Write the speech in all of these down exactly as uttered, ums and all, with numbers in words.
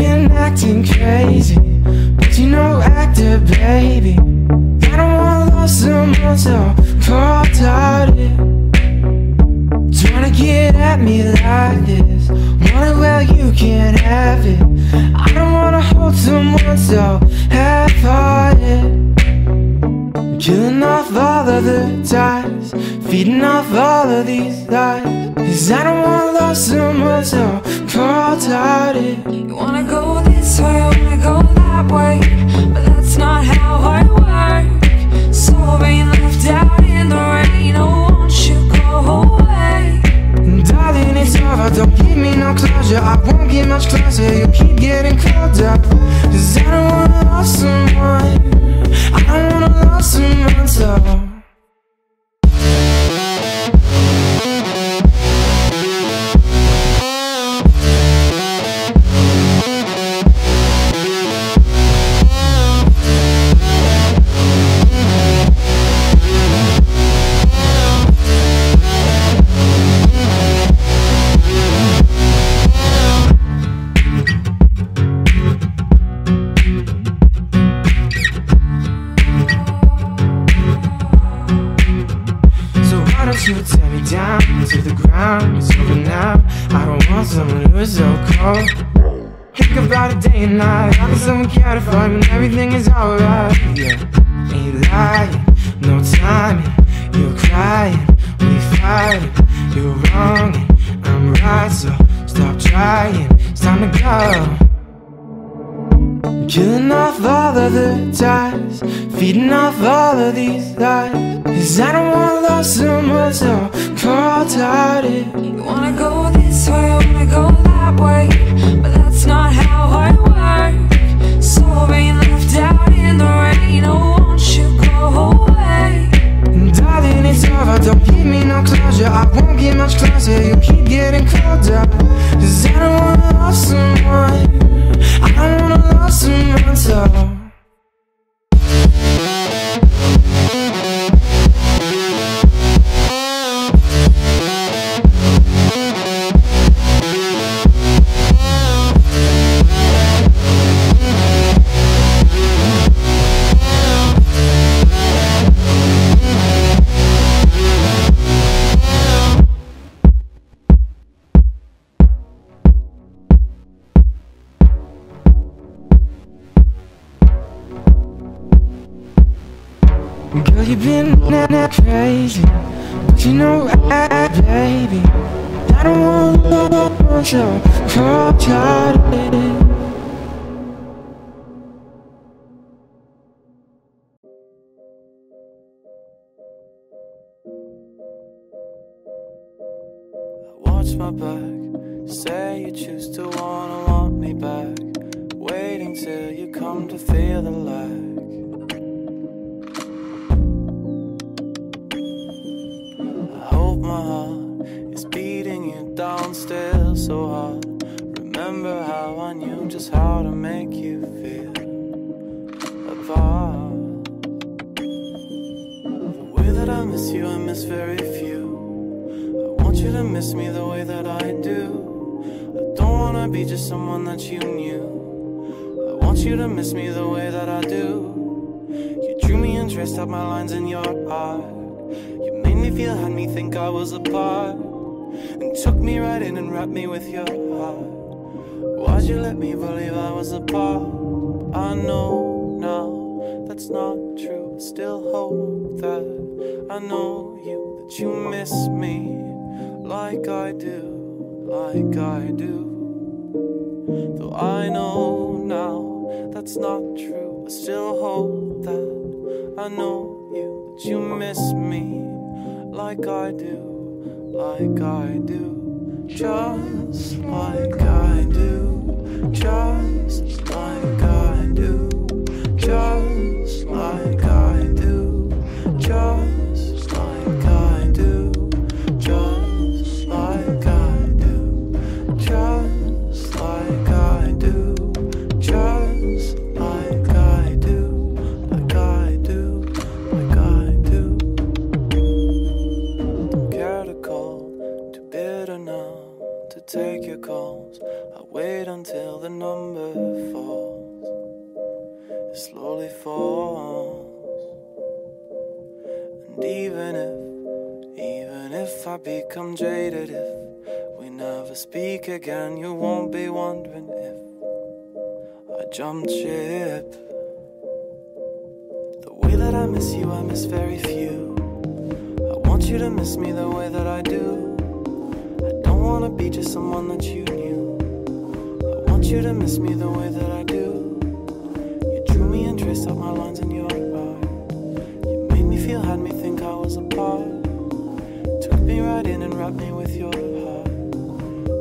been acting crazy, but you no actor, baby. I don't want to love someone so cold-hearted. Don't wanna get at me like this, wanna, well, you can't have it. I don't wanna hold someone so half-hearted. Killing off all of the ties, feeding off all of these lies, 'cause I don't wanna love someone so cold-hearted. You wanna go this way, I wanna go that way, but that's not how I work. So being left out in the rain, oh, won't you go away? And darling, it's over, don't give me no closure. I won't get much closer, you keep getting colder. 'Cause I don't wanna love someone, I don't wanna love someone so. You tear me down to the ground, it's over now. I don't want someone who's so cold. Think about it day and night, how can someone care to find when everything is alright? Yeah, ain't you lying, no timing. You're crying, we fighting. You're wrong and I'm right, so stop trying, it's time to go. Killing off all of the ties, feeding off all of these lies, 'cause I don't wanna love someone so cold-hearted. You wanna go this way, I wanna go that way, but that's not how I work. So being left out in the rain, oh, won't you go away? And darling, it's over, don't give me no closure. I won't get much closer, you keep getting colder. 'Cause I don't wanna love someone, I don't wanna love someone so. Girl, you've been crazy, but you know, baby, I don't want to love someone so cold-hearted. I watch my back, say you choose to wanna want me back, waiting till you come to feel the light. My heart is beating you down still so hard. Remember how I knew just how to make you feel apart. The way that I miss you, I miss very few. I want you to miss me the way that I do. I don't wanna be just someone that you knew. I want you to miss me the way that I do. You drew me and traced out my lines in your eye. Made me feel, had me think I was apart, and took me right in and wrapped me with your heart. Why'd you let me believe I was apart? I know now that's not true. Still hope that I know you, that you miss me like I do, like I do. Though I know now that's not true, I still hope that I know you, that you miss me like I do, like I do, just like I do, just like I do, just like I do, just like I do, just like I do, just like I do, just like I do, like I do, like I do. Take your call. calls. I wait until the number falls. It slowly falls. And even if, even if I become jaded, if we never speak again, you won't be wondering if I jumped ship. The way that I miss you, I miss very few. I want you to miss me the way that I do. I wanna be just someone that you knew. I want you to miss me the way that I do. You drew me and traced out my lines in your eye. You made me feel, had me think I was apart. Took me right in and wrapped me with your heart.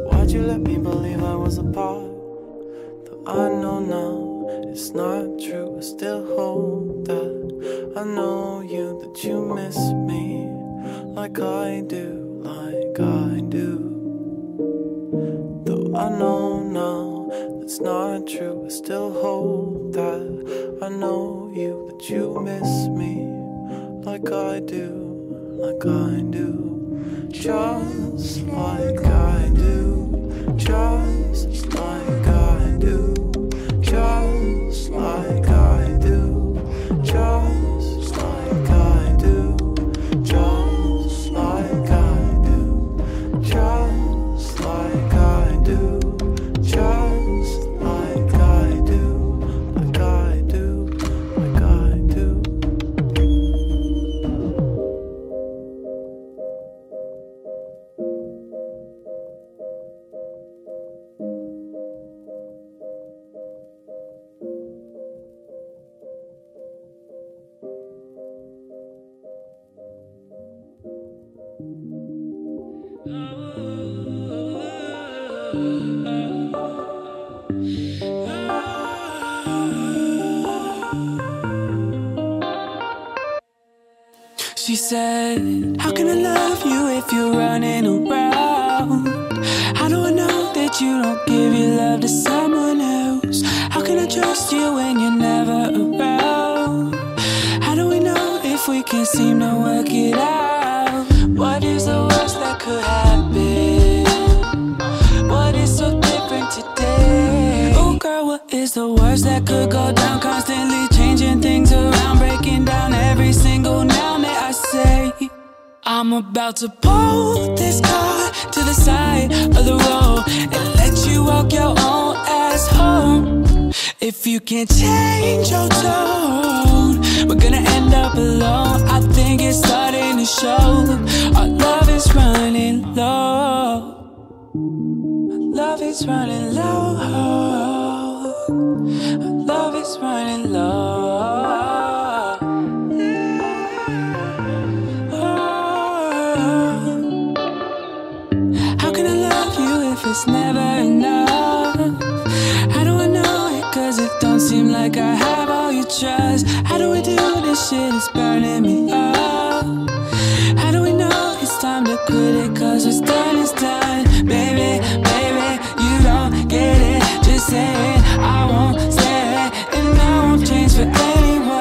Why'd you let me believe I was apart? Though I know now it's not true, I still hold that. I know you, that you miss me like I do, like I do. Though I know now that's not true, I still hold that. I know you, that you miss me like I do, like I do. Just like I do, just like I do, just like I do, just like I do, just like I do, just like I do. Just like I do, like I do, like I do. Oh. She said, how can I love you if you're running around? How do I know that you don't give your love to someone else? How can I trust you when you're never around? How do we know if we can't seem to work it out? What is the worst that could happen? What is so different today? Oh girl, what is the worst that could go down? Constantly changing things around, breaking down every single noun that I say. I'm about to pull this car to the side of the road and let you walk your own ass home. If you can't change your tone, we're gonna end up alone. I think it's starting to show. Our love is running low. Love is running low. Love is running low. Oh. How can I love you if it's never enough? How do I know it? Cause it don't seem like I have all your trust. How do we do this shit? It's burning me up. How do we know it's time to quit it? Cause what's done is done, baby, baby. You don't get it, just say it. I won't say it, and I won't change for anyone.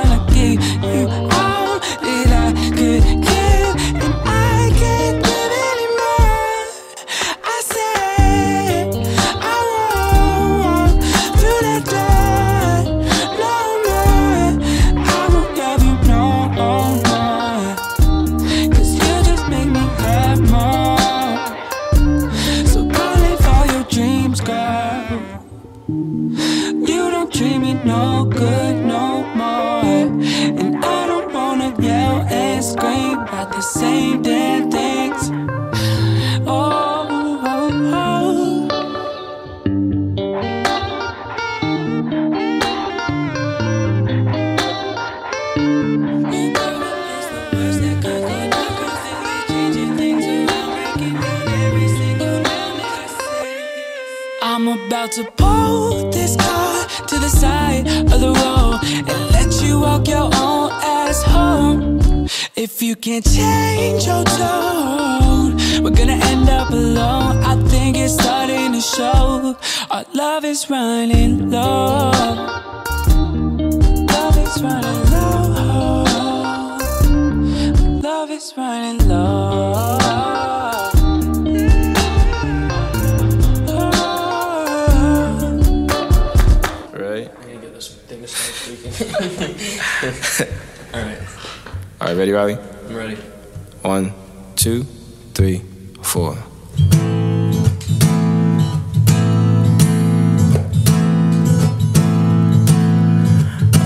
I gave you all that I could give, and I can't give anymore. I said I won't walk through that door no more. I won't love you no more, cause you just make me have more. Treat me no good no more, and I don't wanna yell and scream about the same damn things. Oh, oh, oh. I'm about to pull this car to the side of the road and let you walk your own ass home. If you can't change your tone, we're gonna end up alone. I think it's starting to show. Our love is running low. Love is running low. Love is running low. Ready, Riley? I'm ready. One, two, three, four.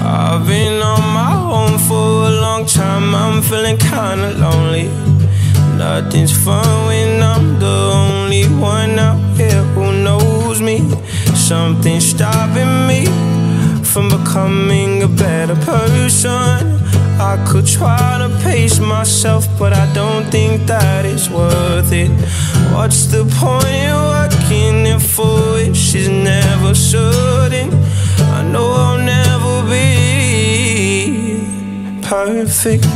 I've been on my own for a long time. I'm feeling kinda lonely. Nothing's fun when I'm the only one out here who knows me. Something's stopping me from becoming a better person. I could try to pace myself, but I don't think that it's worth it. What's the point in working it for it? She's never certain. I know I'll never be perfect.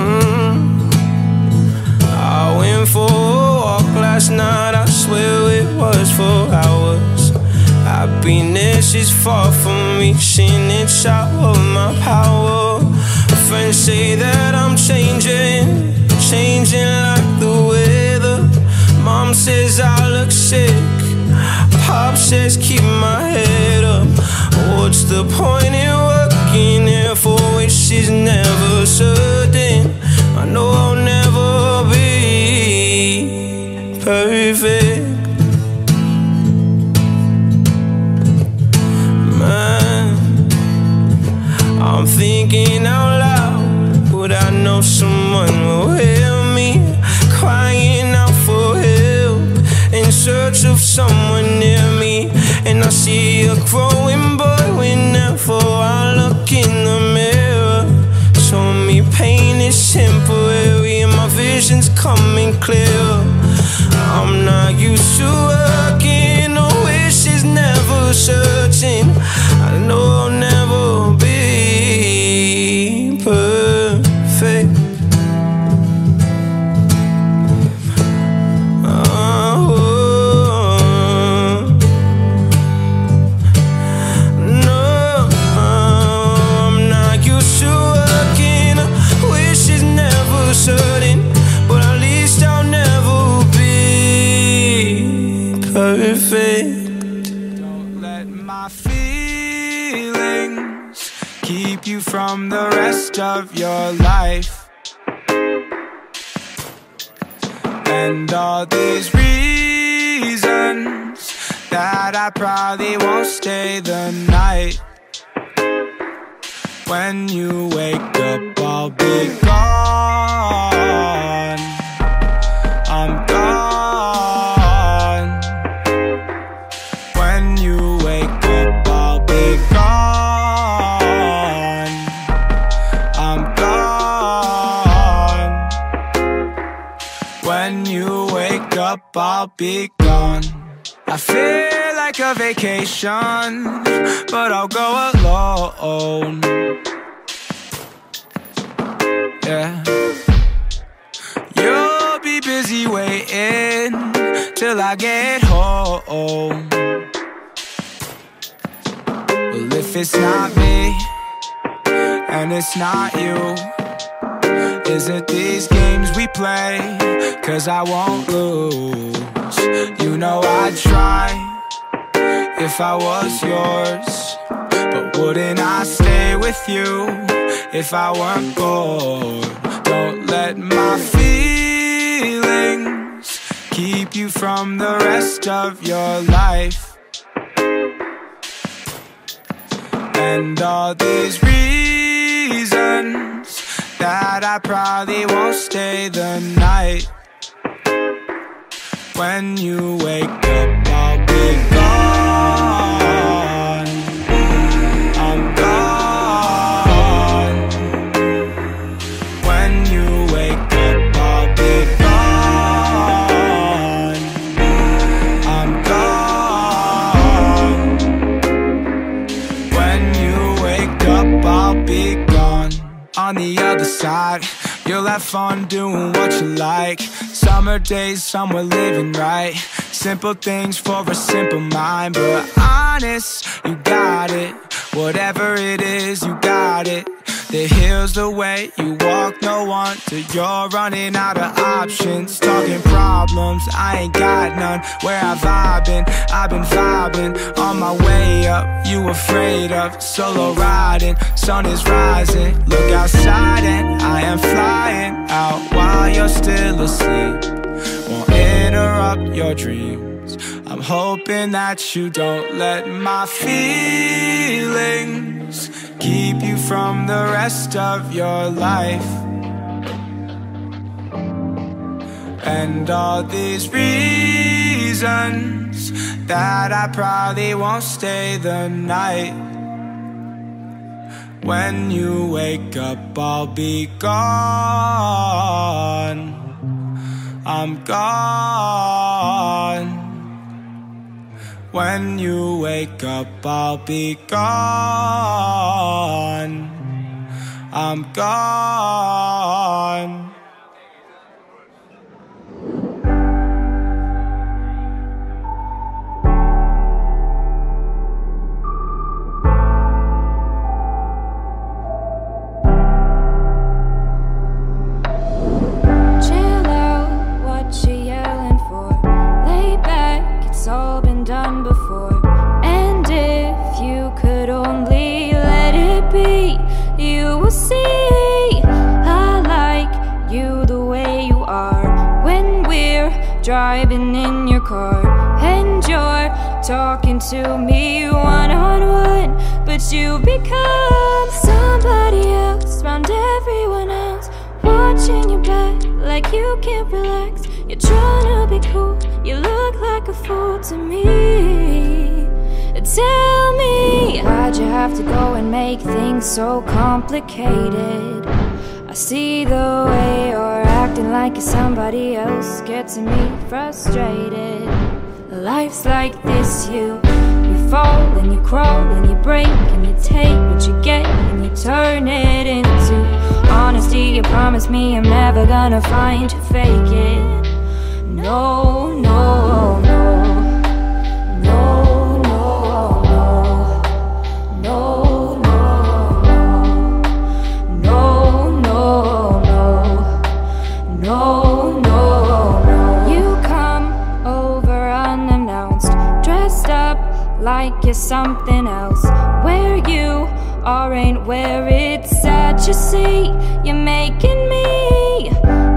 mm. I went for a walk last night, I swear it was for hours. Happiness is far from reaching, it's out of my power. Friends say that I'm changing, changing like the weather. Mom says I look sick, Pop says keep my head up. What's the point in working here for which she's never certain? I know I'll never be perfect. I'm thinking out loud, but I know someone will hear me, crying out for help, in search of someone near me. And I see a growing boy whenever I look in the mirror. Told me pain is temporary and my vision's coming clearer. I'm not used to working, no wishes, never searching. I know I'll never be perfect. Oh, no, I'm not used to working. I wish it's never certain, but at least I'll never be perfect. Don't let my feelings keep you from the rest of your life, and all these reasons that I probably won't stay the night. When you wake up, I'll be gone. I'm gone. When you wake up, I'll be gone. When you wake up, I'll be gone. I feel like a vacation, but I'll go alone. Yeah. You'll be busy waiting till I get home. Well, if it's not me, and it's not you, is it these games we play? Cause I won't lose. You know I'd try if I was yours, but wouldn't I stay with you if I weren't bored? Don't let my feelings keep you from the rest of your life, and all these reasons that I probably won't stay the night. When you wake up, I'll be gone. I'm gone. When you wake up, I'll be gone. I'm gone. When you wake up, I'll be gone. On the other side, you'll have fun doing what you like. Summer days, somewhere living right. Simple things for a simple mind. But honest, you got it. Whatever it is, you got it. that heals the way you walk, no wonder you're running out of options. Talking problems, I ain't got none. Where I've been, I've been vibing. On my way up, you afraid of. Solo riding, sun is rising. Look outside and I am flying out while you're still asleep. Won't interrupt your dreams. I'm hoping that you don't let my feelings keep you from the rest of your life, and all these reasons that I probably won't stay the night. When you wake up, I'll be gone. I'm gone. When you wake up, I'll be gone. I'm gone. Driving in your car and you're talking to me one-on-one, but you become somebody else around everyone else. Watching your back like you can't relax. You're trying to be cool, you look like a fool to me. Tell me, why'd you have to go and make things so complicated? See the way you're acting like you're somebody else, gets me frustrated. Life's like this, you You fall and you crawl and you break and you take what you get and you turn it into honesty. You promise me I'm never gonna find you fake it. No, no, no. Like you're something else, where you are ain't where it's at. You see, you're making me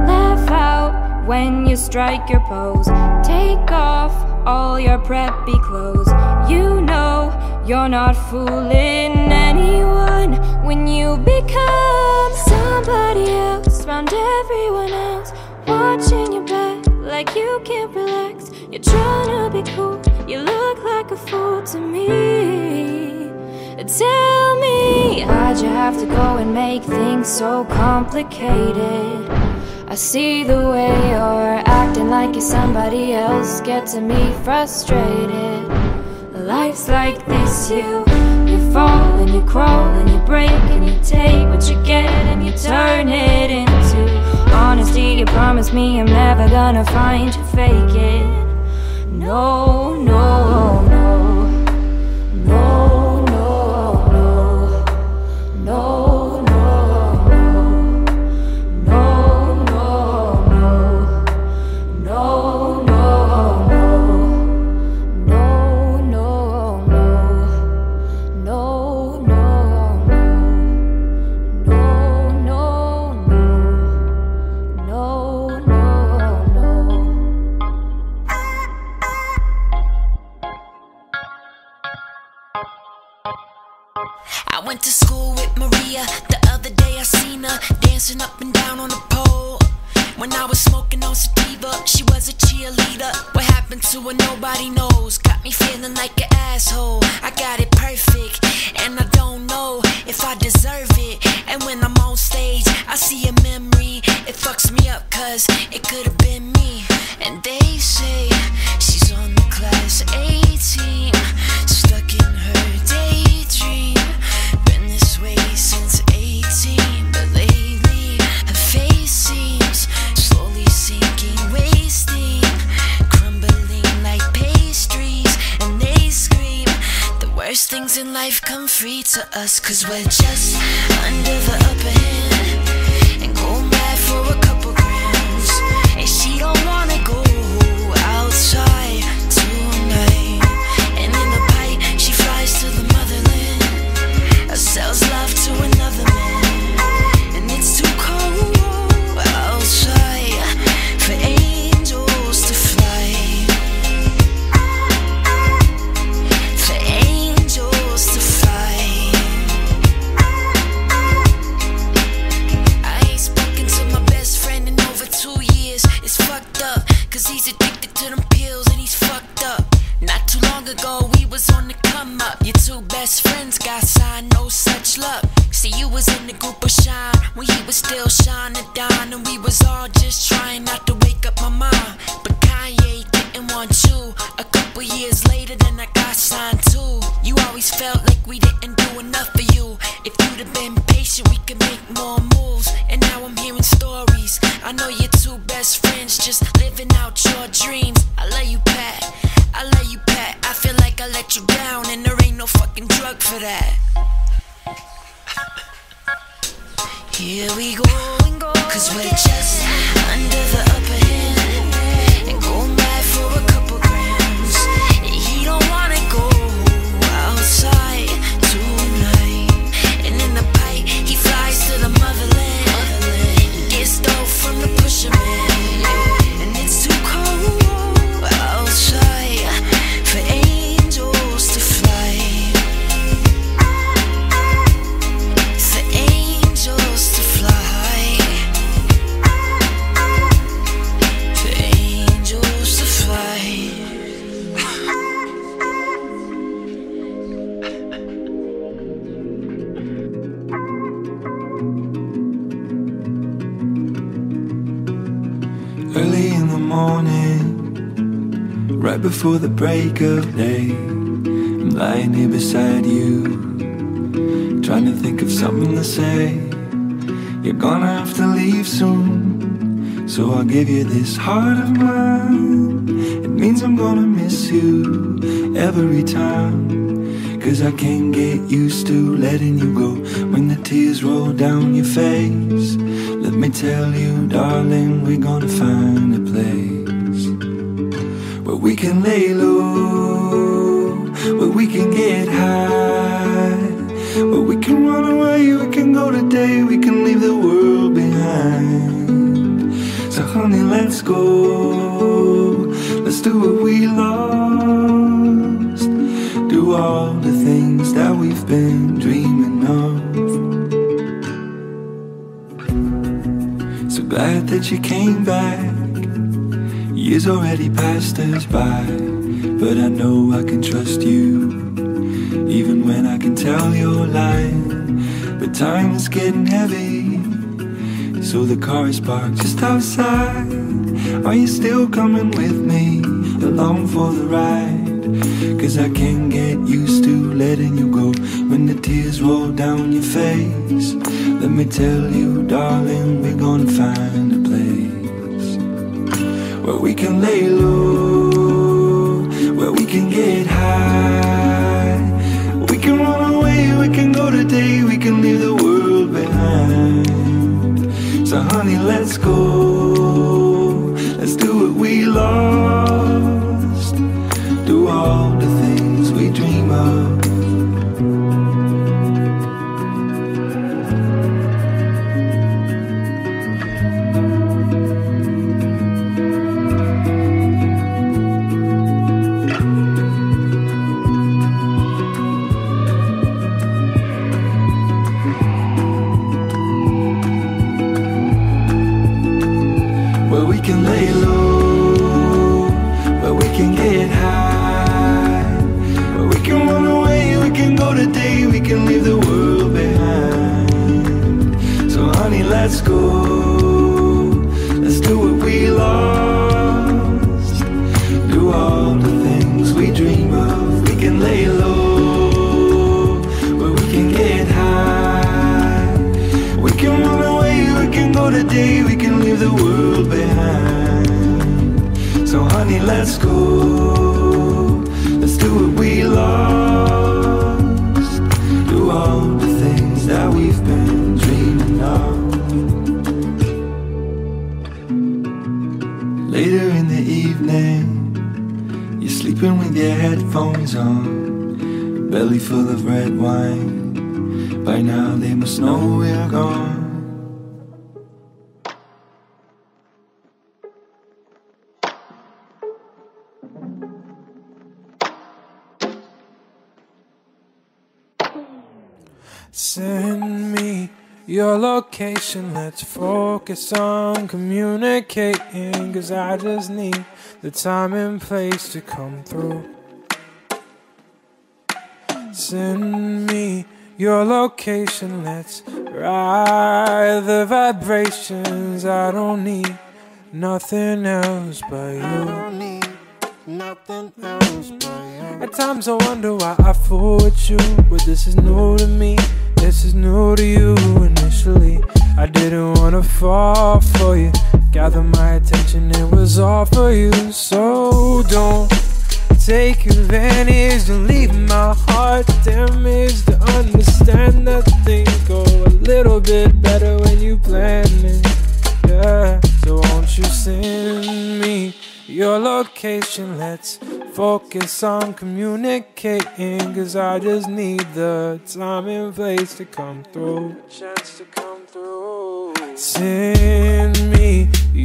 laugh out when you strike your pose. Take off all your preppy clothes. You know you're not fooling anyone when you become somebody else around everyone else. Watching your back like you can't relax. You're trying to be cool, you look like a fool to me. Tell me, why'd you have to go and make things so complicated? I see the way you're acting like you're somebody else, getting me frustrated. Life's like this, you You fall and you crawl and you break and you take what you get and you turn it into honesty. You promise me I'm never gonna find you fake it. No, no, no, no, no, no, no, no, no, no, no, no, no, no, no, no, no, no, no. I went to school with Maria. The other day I seen her dancing up and down on the pole. When I was smoking on sativa, she was a cheerleader. What happened to her, nobody knows. Got me feeling like an asshole. I got it perfect, and I don't know if I deserve it. And when I'm on stage, I see a memory. It fucks me up, cause it could've been me. And they say she's on the class eighteen, stuck in her daydream. Been this way since eighteen, but lately her face seems slowly sinking, wasting, crumbling like pastries. And they scream the worst things things in life come free to us, 'cause we're just under the upper hand and going back for a couple grams. And she don't wanna go outside tonight. And in the pipe, she flies to the motherland, sells love to another man. And it's too cold outside for angels to fly, for angels to fly. I ain't spoken to my best friend in over two years. It's fucked up, 'cause he's addicted to them pills and he's fucked up. Not too long ago, we was on the come up. Your two best friends got signed, no such luck. See, you was in the group of Shine when he was still Shine and Don, and we was all just trying not to wake up my mom. But Kanye didn't want you. A couple years later, then I got signed too. You always felt like we didn't do enough for you. If you'd have been patient, we could make more moves. And now I'm hearing stories. I know your two best friends just living out your dreams. I love you, Pat. I love you, Pat. I feel like I let you down, and there ain't no fucking drug for that. Here we go, and go, 'cause we're just under the upper hand and going back for a couple grams. And he don't wanna go outside tonight. And in the pipe, he flies to the motherland, gets stole from the pusher man. And it's too cold outside for angels to fly, for angels to fly, for angels to fly. Early in the morning, right before the break of day, I'm lying here beside you, trying to think of something to say. You're gonna have to leave soon, so I'll give you this heart of mine. It means I'm gonna miss you every time, 'cause I can't get used to letting you go when the tears roll down your face. Let me tell you, darling, we're gonna find a place where we can lay low, where we can get high, where we can run away, we can go today, we can leave the world behind. So honey, let's go, let's do what we lost, do all the things that we've been dreaming of. So glad that you came back. Years already passed us by, but I know I can trust you, even when I can tell you're lying. But time is getting heavy, so the car is parked just outside. Are you still coming with me, along for the ride? 'Cause I can't get used to letting you go when the tears roll down your face. Let me tell you, darling, we're gonna find a place where we can lay low, where we can get high, we can run away, we can go today, we can leave the world behind. So honey, let's go, let's do what we lost, do all the things we dream of. Let's go, let's do what we lost, do all the things we dream of. We can lay low, where we can get high, we can run away, we can go today, we can leave the world behind. So honey, let's go, let's do what we lost, the evening. You're sleeping with your headphones on, belly full of red wine. By now they must know we're gone. Send me your location, let's focus on communicating, 'cause I just need the time and place to come through. Send me your location, let's ride the vibrations. I don't need nothing else but you. I don't need nothing else but you. At times I wonder why I fool with you, but this is new to me. This is new to you initially. I didn't wanna fall for you. Gather my attention, it was all for you. So don't take advantage, don't leave my heart damaged. To understand that things go a little bit better when you plan it. Yeah. So won't you send me your location? Let's focus on communicating, 'cause I just need the time and place to come through. Chance to come through. Send me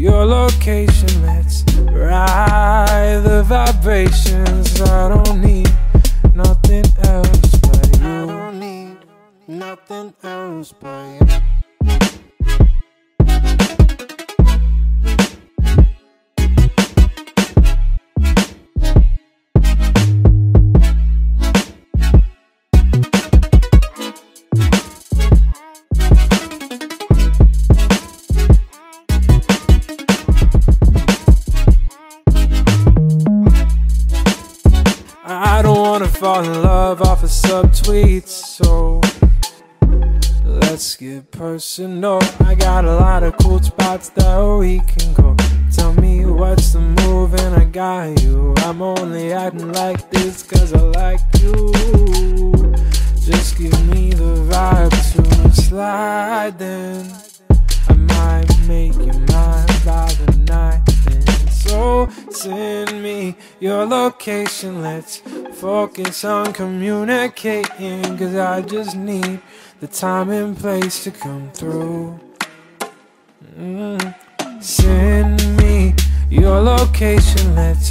your location, let's ride the vibrations. I don't need nothing else but you. I don't need nothing else but you. I don't wanna fall in love off of subtweets, so let's get personal. I got a lot of cool spots that we can go. Tell me what's the move and I got you. I'm only acting like this 'cause I like you. Just give me the vibe to slide, then I might make you mine by the night. So send me your location, let's focus on communicating, 'cause I just need the time and place to come through. Mm. Send me your location, let's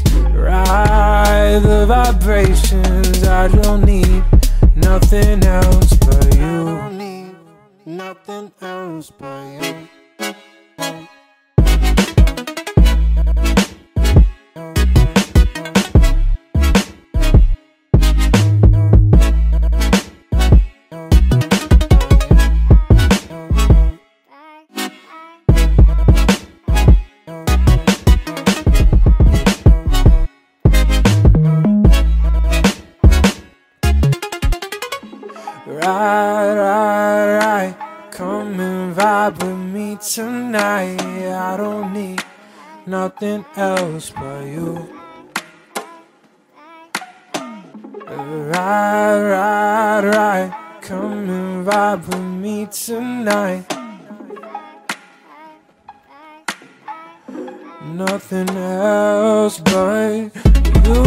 ride the vibrations. I don't need nothing else but you. I don't need nothing else but you. Right, right, right, come and vibe with me tonight. I don't need nothing else but you. Right, right, right, come and vibe with me tonight. Nothing else but you.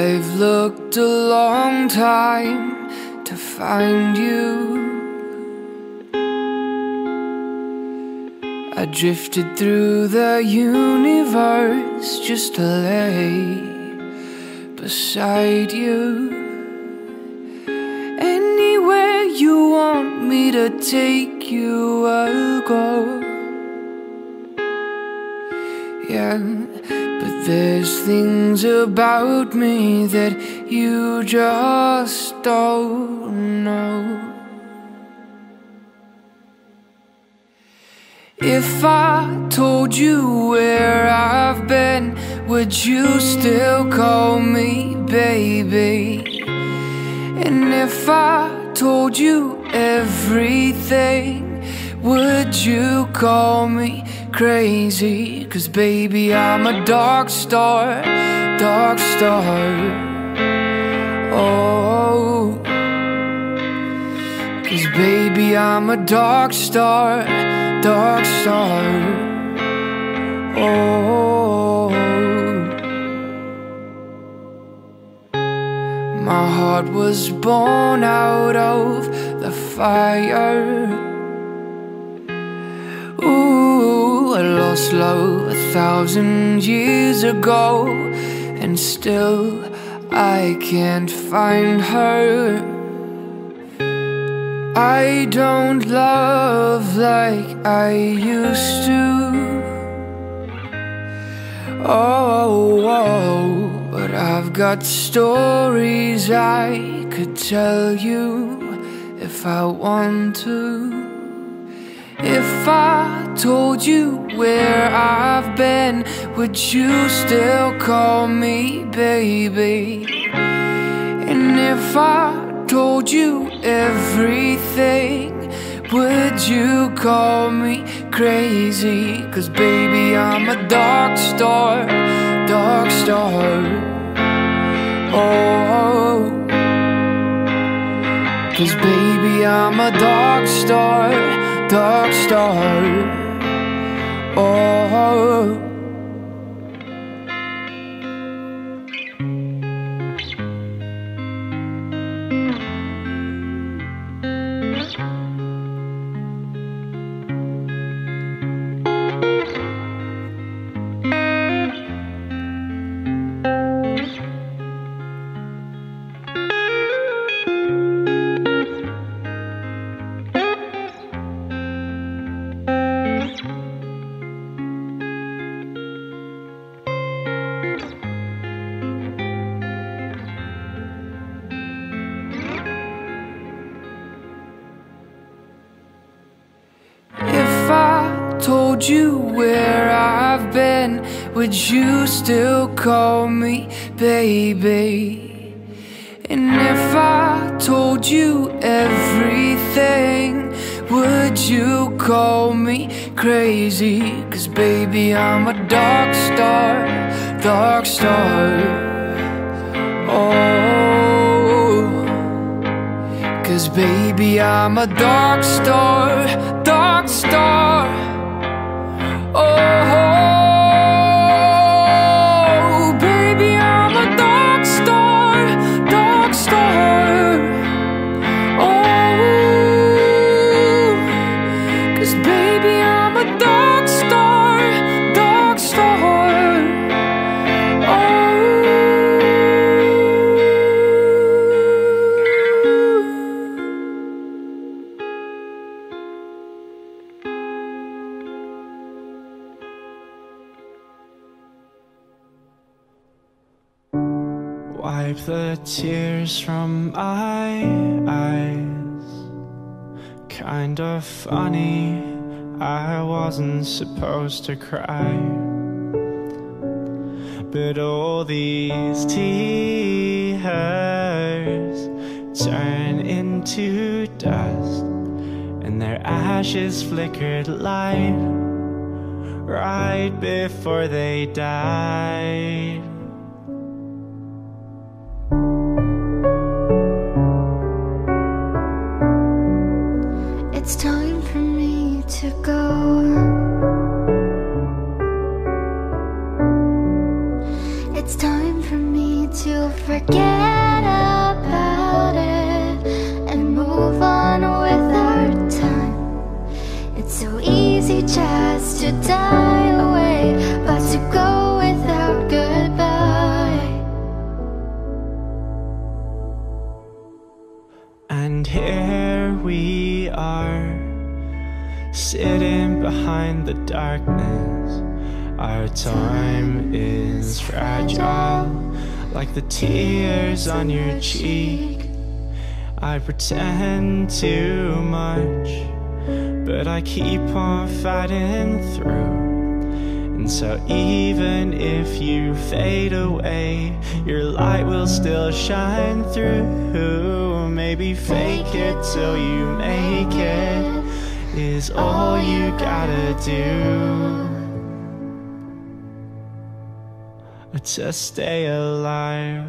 I've looked a long time to find you. I drifted through the universe just to lay beside you. Anywhere you I take you, I'll go. Yeah, but there's things about me that you just don't know. If I told you where I've been, would you still call me baby? And if I told you everything, would you call me crazy? 'Cause baby, I'm a dark star, dark star. Oh, 'cause baby, I'm a dark star, dark star. Oh, my heart was born out of the fire. Ooh, I lost love a thousand years ago, and still I can't find her. I don't love like I used to. Oh, oh, but I've got stories I could tell you if I want to. If I told you where I've been, would you still call me baby? And if I told you everything, would you call me crazy? 'Cause baby, I'm a dark star, dark star. Oh, 'cause baby, I'm a dark star, dark star. Oh. You where I've been, would you still call me baby? And if I told you everything, would you call me crazy? 'Cause baby, I'm a dark star, dark star. Oh, 'cause baby, I'm a dark star, dark star. Oh, baby, I'm a dark star, dark star. Oh, 'cause baby, I'm a dark star, dark star. Wipe the tears from my eyes. Kinda funny, I wasn't supposed to cry, but all these tears turn into dust, and their ashes flickered light right before they died. It's time for me to go. It's time for me to forget about it and move on with our time. It's so easy just to die away, but to go without goodbye. And here we are, find the darkness. Our time is fragile, like the tears on your cheek. I pretend too much, but I keep on fighting through. And so even if you fade away, your light will still shine through. Maybe fake it till you make it is all you gotta do to stay alive.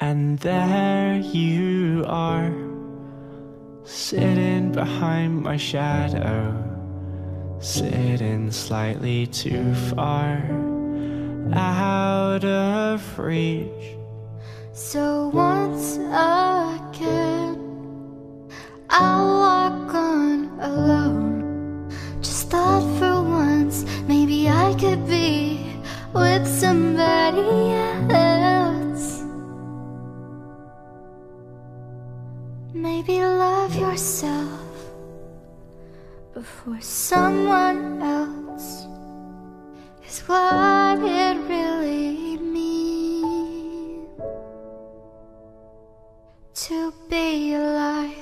And there you are, sitting behind my shadow, sitting slightly too far out of reach. So once again, I'll walk on alone. Just thought for once, maybe I could be with somebody else. Maybe love yourself before someone else is what it really means to be alive.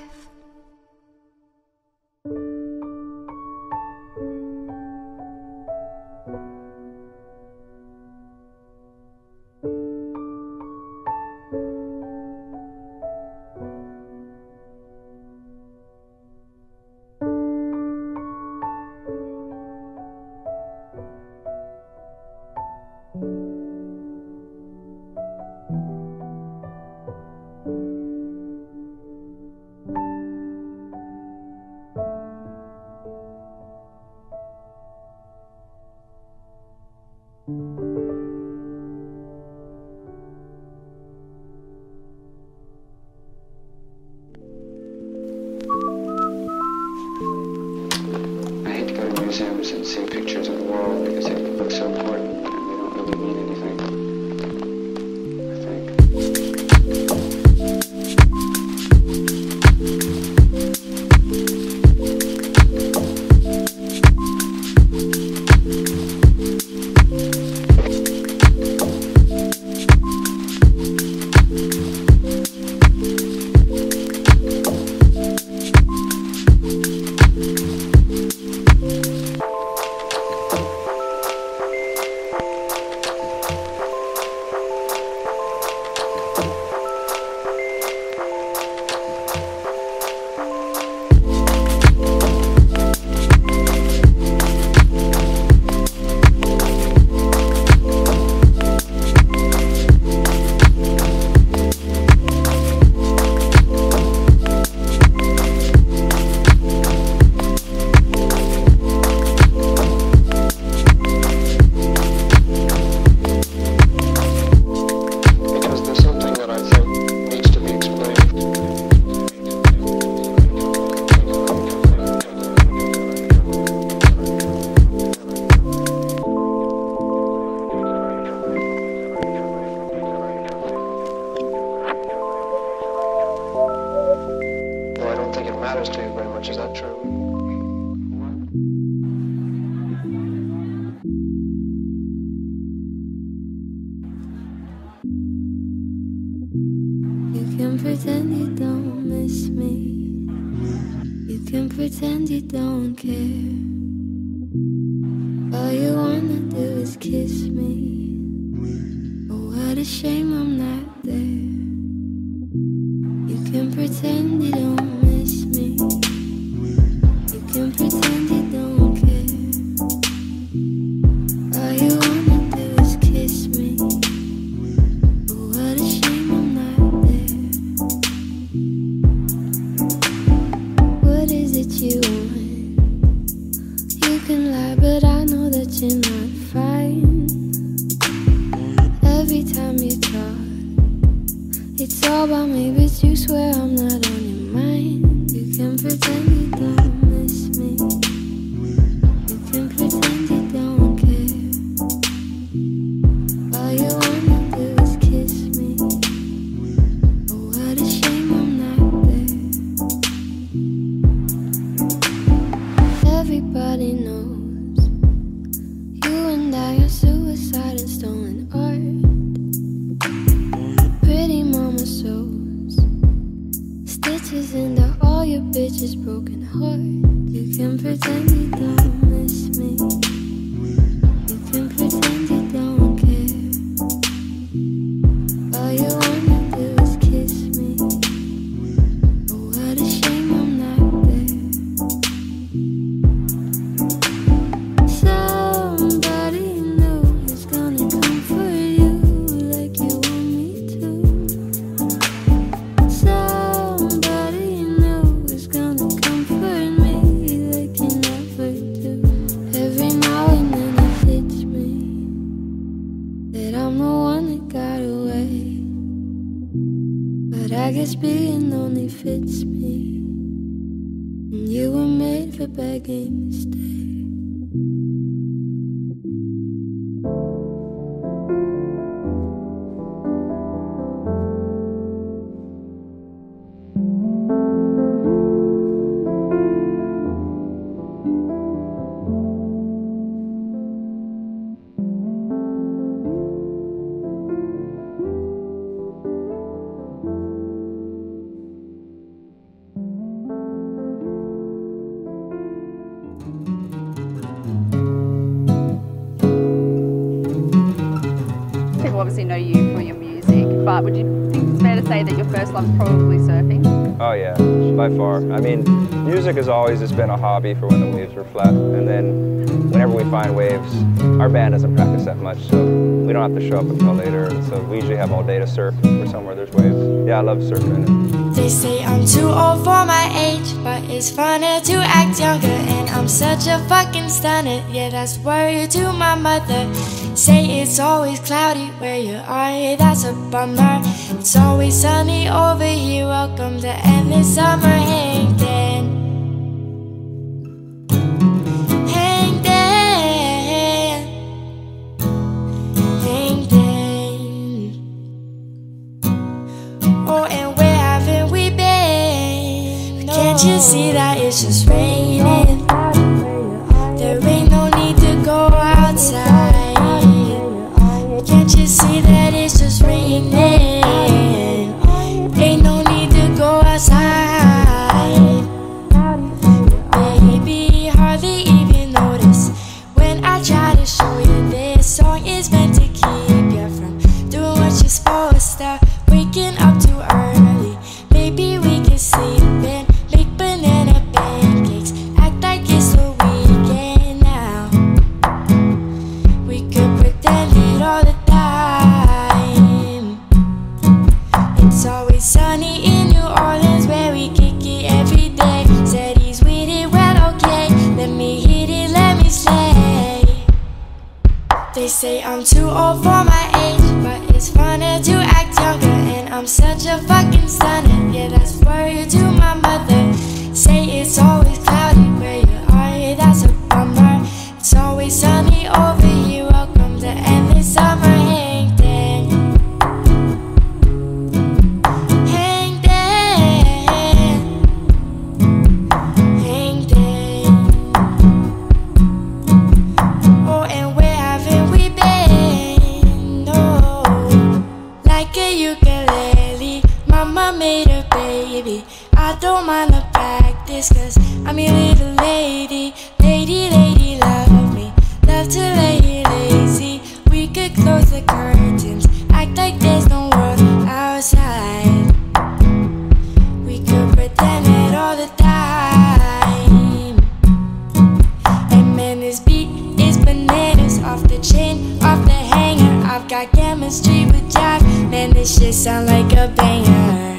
Thank you. matters to you very much. Is that true? Pretend you don't miss me. You can pretend you don't care. All you wanna do is kiss me. Oh, what a shame I'm not there. You can pretend you don't miss me. You can pretend you don't care. All you wanna do is kiss me. Oh, what a shame I'm not there. What is it you want? You can lie, but I know that you're not fine. Every time you talk, it's all about me, but you swear I'm not on your mind. You can pretend you don't miss me. You can pretend you don't care. All you wanna do is kiss me. Oh, what a shame I'm not there. Everybody knows you and I are suicide and stolen art. Pretty mama sews stitches into all your bitches' broken heart. You can pretend you don't miss me. You can pretend you don't care. All you wanna do is kiss me. Oh, what a shame I'm not there. Somebody new is gonna come for you like you want me to. Somebody new is gonna come for me like you never do. Every now and then it hits me that I'm the one that got away. But I guess being lonely fits me. And you were made for begging to stay. Obviously know you for your music, but would you think it's fair to say that your first love's probably surfing? Oh yeah, by far. I mean, music has always just been a hobby for when the waves were flat, and then whenever we find waves, our band doesn't practice that much, so we don't have to show up until later, so we usually have all day to surf or somewhere there's waves. Yeah, I love surfing. They say I'm too old for my age, but it's funner to act younger, and I'm such a fucking stunner, yeah, that's word to my mother. Say it's always cloudy where you are, that's a bummer. It's always sunny over here, welcome to endless summer. Hang then, hang then, hang then. Oh, and where haven't we been? But can't you see that it's just raining? There ain't no need to go outside. Can't you see that it's just raining? Ain't no need to go outside. Baby, hardly even notice when I try to show you this song is meant to keep you from doing what you're supposed to. Waking up too early, maybe we can sleep in, make banana pancakes, act like it's the weekend now. We could pretend it all the time. Sunny in New Orleans where we kick it every day. Said he's with it, well okay, let me hit it, let me slay. They say I'm too old for my age, but it's funner to act younger, and I'm such a fucking stunner, yeah, that's word to my mother. Say it's always cloudy where you are, that's a bummer. It's always sunny over here, welcome to endless summer. Hang then, hang there, I made her baby. I don't mind the practice, cause I'm your little lady. Lady, lady, love me. Love to lady, lazy. We could close the curtains, act like there's no world outside. We could pretend it all the time. And man, this beat is bananas. Off the chain, off the hanger, I've got chemistry with Jack. Man, this shit sound like a banger.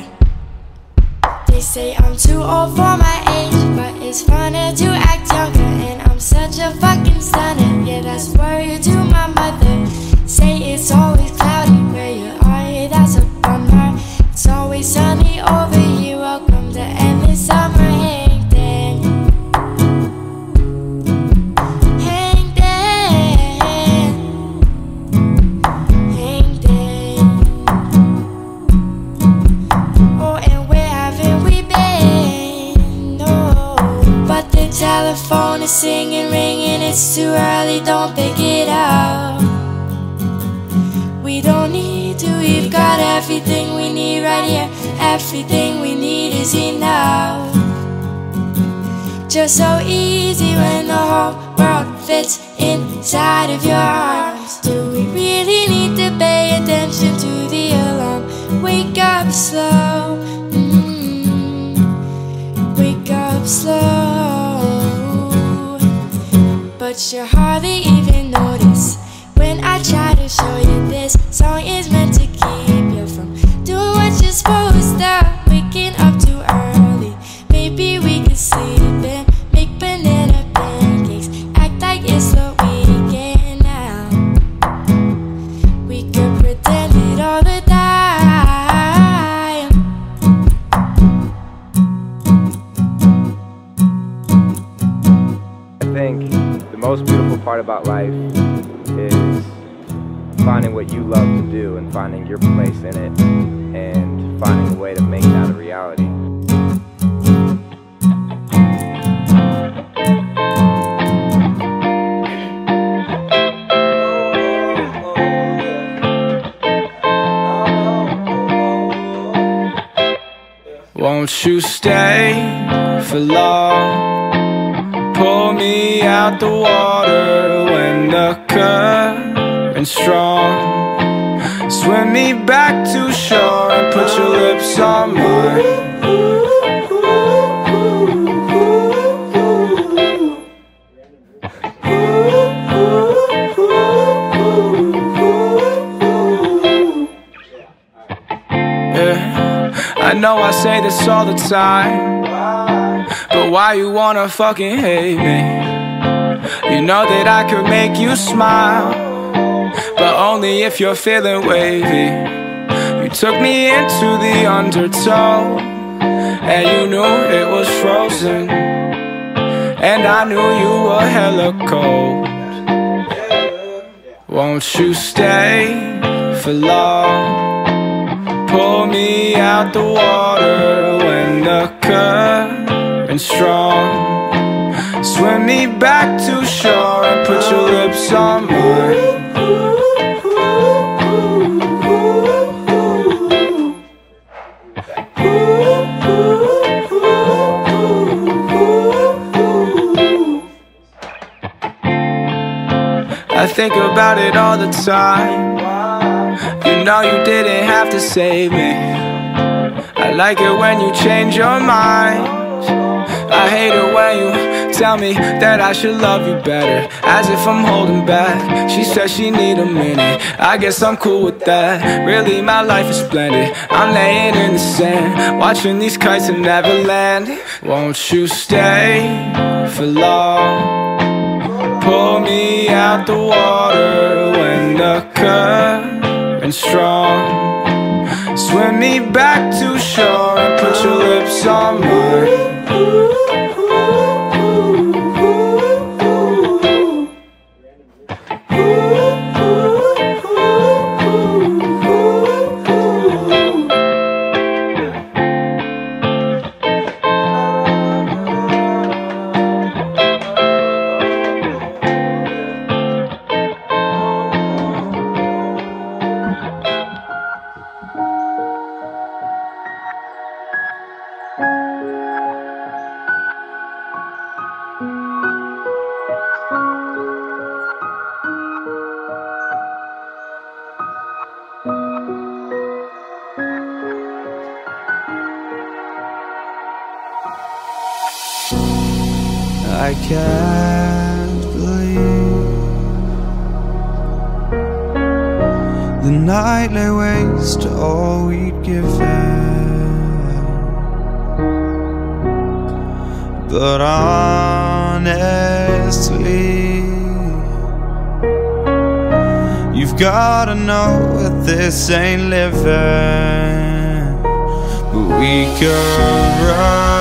They say I'm too old for my age, but it's funner to act younger. And I'm such a fucking stunner, yeah, that's word to my mother. Say it's always cloudy where you are, that's a bummer. It's always sunny over here, welcome to end this summer. Hang dang, hang dang, hang dang. Oh, and where haven't we been? No, but the telephone is singing, ringing. It's too early, don't pick it up. We don't need to, we've got everything we need right here. Everything we need is enough. Just so easy when the whole world fits inside of your arms. Do we really need to pay attention to the alarm? Wake up slow, mm-hmm. Wake up slow. But you hardly even notice when I try to show you this song is meant to keep you from doing what you're supposed to. Waking up too early, maybe we could sleep in, make banana pancakes, act like it's the weekend now. We could pretend it all the time. I think the most beautiful part about life is finding what you love to do and finding your place in it and finding a way to make that a reality. Won't you stay for long? Pull me out the water when the current and strong. Swim me back to shore and put your lips on mine. Yeah. I know I say this all the time, but why you wanna fucking hate me? You know that I could make you smile, but only if you're feeling wavy. You took me into the undertow, and you knew it was frozen, and I knew you were hella cold. Won't you stay for long? Pull me out the water when the current's strong. Swim me back to shore and put your lips on mine. I think about it all the time. You know you didn't have to save me. I like it when you change your mind. I hate it when you tell me that I should love you better, as if I'm holding back. She said she need a minute, I guess I'm cool with that. Really my life is splendid, I'm laying in the sand, watching these kites that never land. Won't you stay for long? Pull me out the water when the current's strong. Swim me back to shore and put your lips on I can't believe the night lay waste to all we'd given. But honestly, you've gotta know that this ain't living. But we could run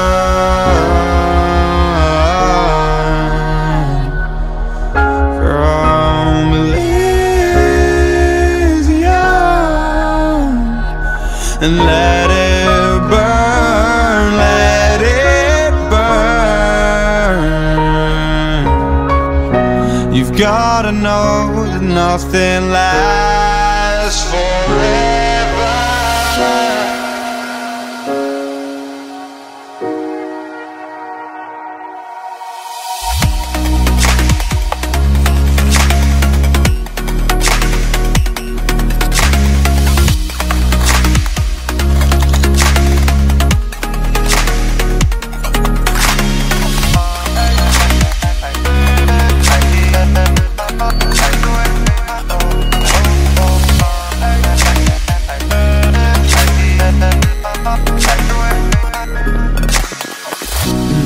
and let it burn, let it burn. You've gotta know that nothing lasts forever.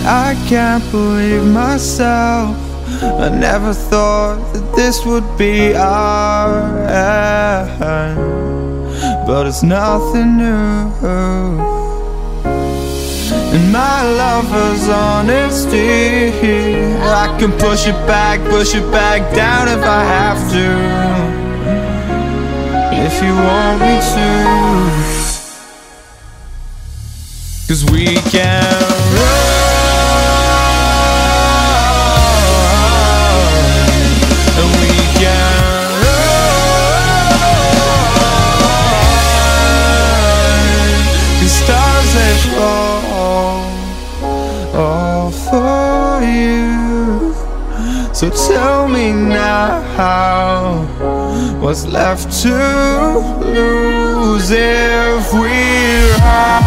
I can't believe myself. I never thought that this would be our end, but it's nothing new. And my lover's honesty, I can push it back, push it back down if I have to, if you want me to. Cause we can run all for you. So tell me now, what's left to lose if we run?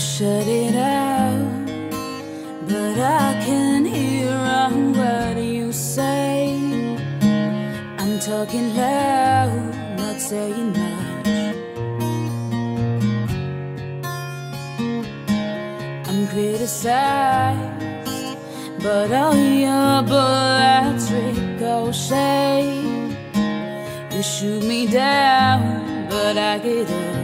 Shut it out, but I can hear a word you say. I'm talking loud, not saying much. I'm criticized, but all your bullets ricochet. You shoot me down, but I get up.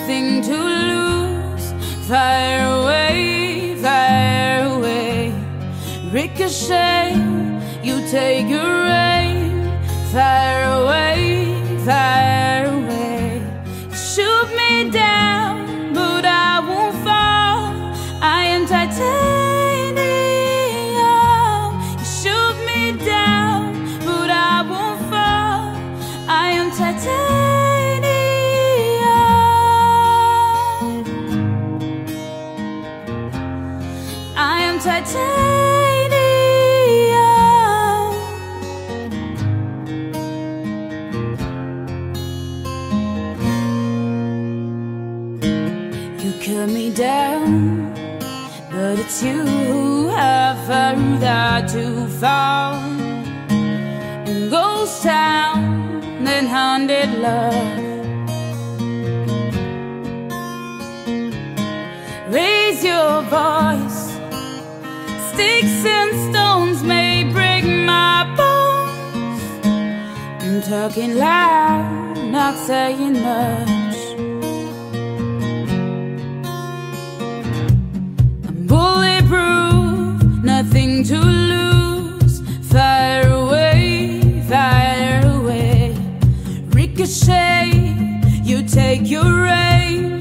nothing to lose. Fire away, fire away. Ricochet, you take your aim. Fire away, fire away. Shoot me down, but I won't fall. I am titanium. You shoot me down, but I won't fall. I am titanium. Titanium. You cut me down, but it's you who have found that to fall. In ghost town and haunted love, raise your voice. Sticks and stones may break my bones. I'm talking loud, not saying much. I'm bulletproof, nothing to lose. Fire away, fire away. Ricochet, you take your aim.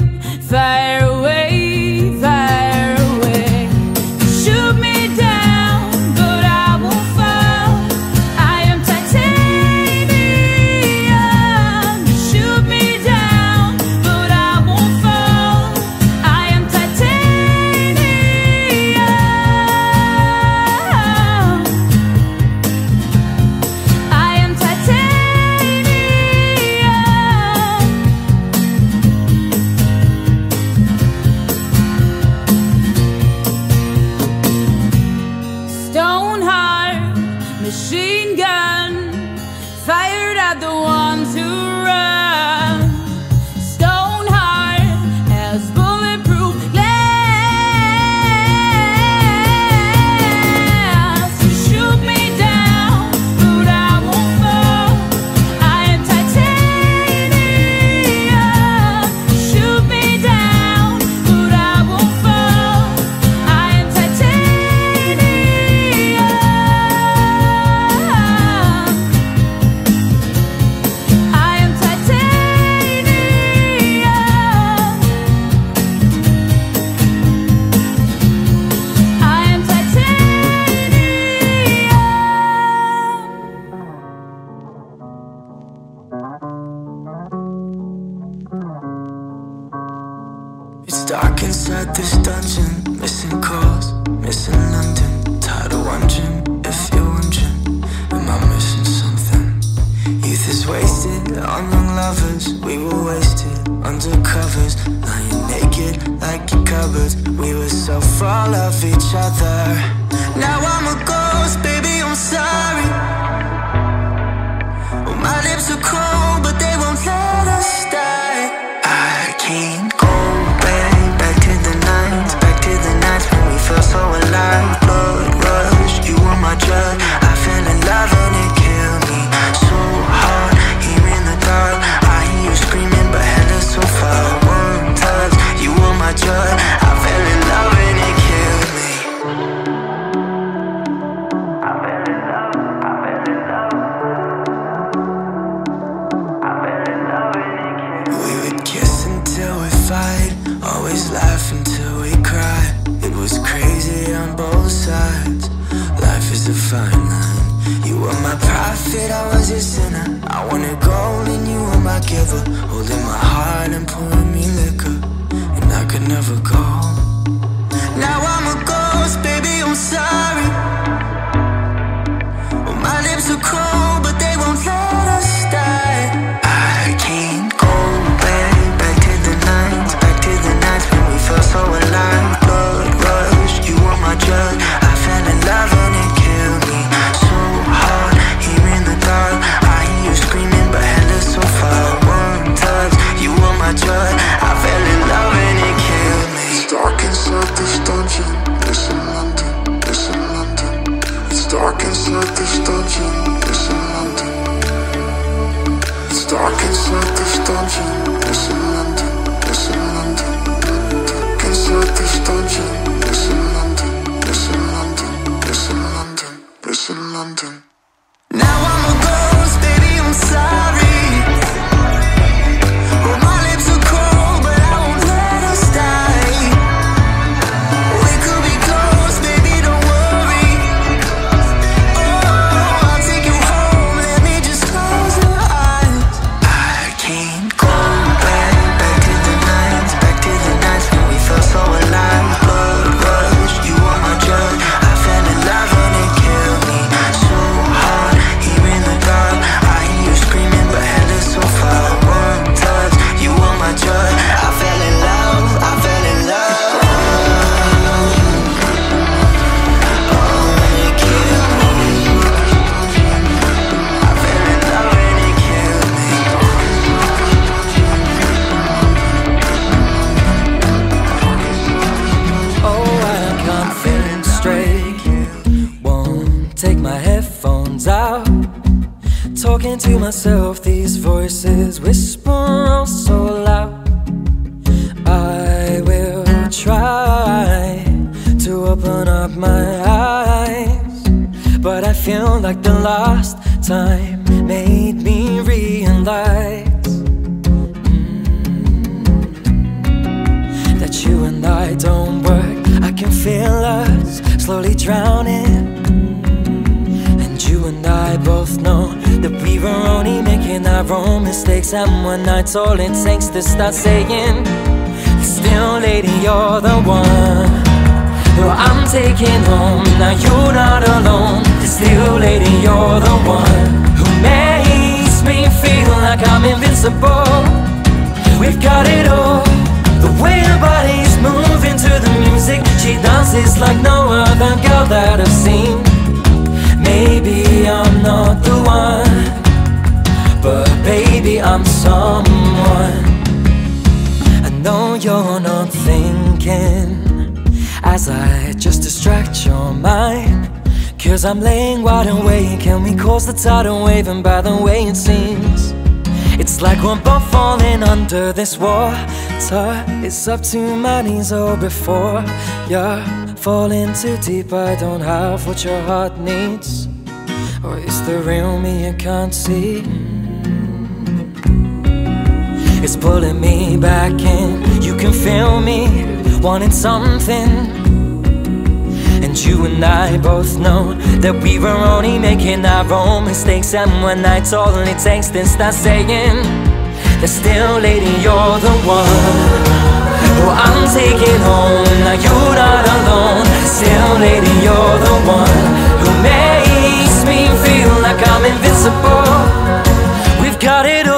Fire away, fire away. Dark inside this dungeon, it's in London, it's in talking to myself, these voices whisper all so loud. I will try to open up my eyes, but I feel like the last time made me realize mm, that you and I don't work. I can feel us slowly drowning, and you and I both know that we were only making our own mistakes. And one night's all it takes to start saying, still lady, you're the one who I'm taking home. Now you're not alone. Still lady, you're the one who makes me feel like I'm invincible. We've got it all. The way her body's moving to the music, she dances like no other girl that I've seen. Maybe I'm not the one, but baby I'm someone. I know you're not thinking as I just distract your mind, 'cause I'm laying wide awake and we cause the tidal wave. And by the way it seems, it's like we're both falling under this water. It's up to my knees, oh before you're falling too deep. I don't have what your heart needs, or it's the real me you can't see. It's pulling me back in. You can feel me wanting something, and you and I both know that we were only making our own mistakes. And when I told it takes to start saying that still lady, you're the one who I'm taking home. Now you're not alone. Still lady, you're the one who makes me feel like I'm invincible. We've got it all.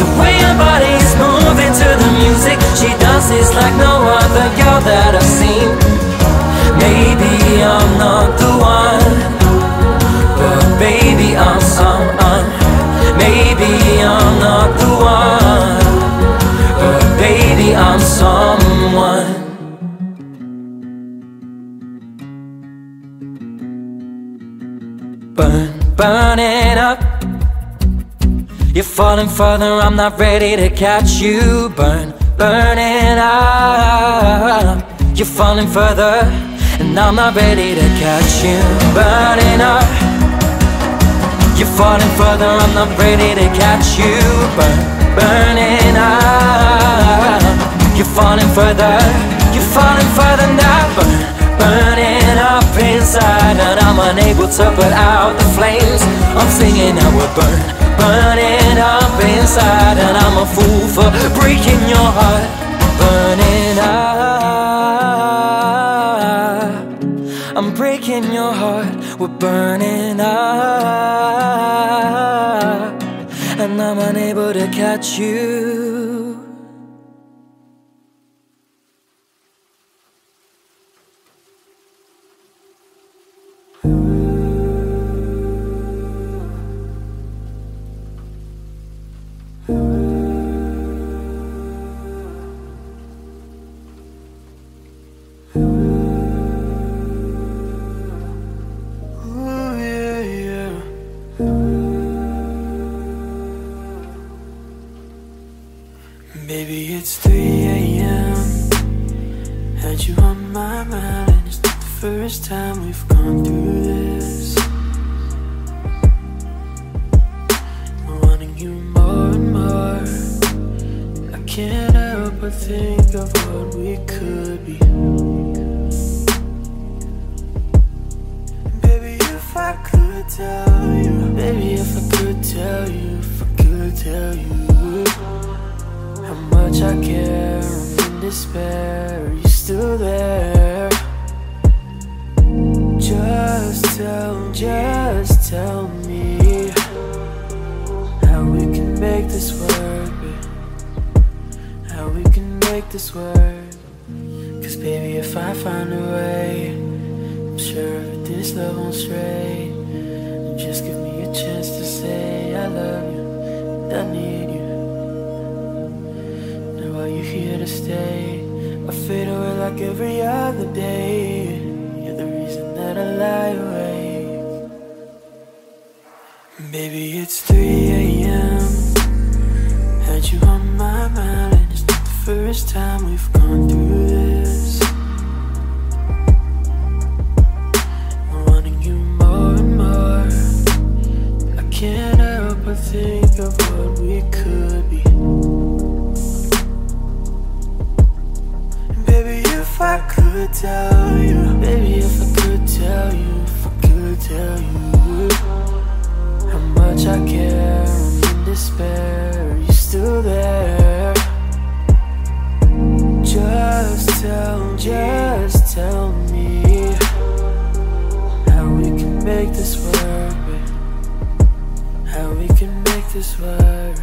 The way your body's moving to the music, she dances like no other girl that I've seen. Maybe I'm not the one, but baby I'm someone. Maybe I'm not the one, but baby I'm someone. Burn, burn it up. You're falling further, I'm not ready to catch you. Burn, burn it up. You're falling further, and I'm not ready to catch you. Burning up. You're falling further, I'm not ready to catch you. Burn, burning up. You're falling further, you're falling further now. Burn, burning up inside, and I'm unable to put out the flames. I'm singing, I will burn, burning up inside, and I'm a fool for breaking your heart. Burning up, I'm breaking your heart. We're burning up, and I'm unable to catch you. Maybe it's three A M Had you on my mind, and it's not the first time we've gone through this. I'm wanting you more and more. I can't help but think of what we could be. Baby, if I could tell you, baby, if I could tell you, if I could tell you how much I care, I'm in despair. Are you still there? Just tell, just tell me how we can make this work, babe. How we can make this work. 'Cause baby, if I find a way, I'm sure this love won't stray. Just give me a chance to say I love you and I need you. Are you here to stay? I fade away like every other day. You're the reason that I lie awake. Baby, It's three A M Had you on my mind, and it's not the first time we've gone through this. I'm wanting you more and more. I can't help but think of what we could be. And baby, if I could tell you, baby, if I could tell you, if I could tell you how much I care, I'm in despair. Are you still there? Just tell, just tell me how we can make this work, babe. How we can make this work.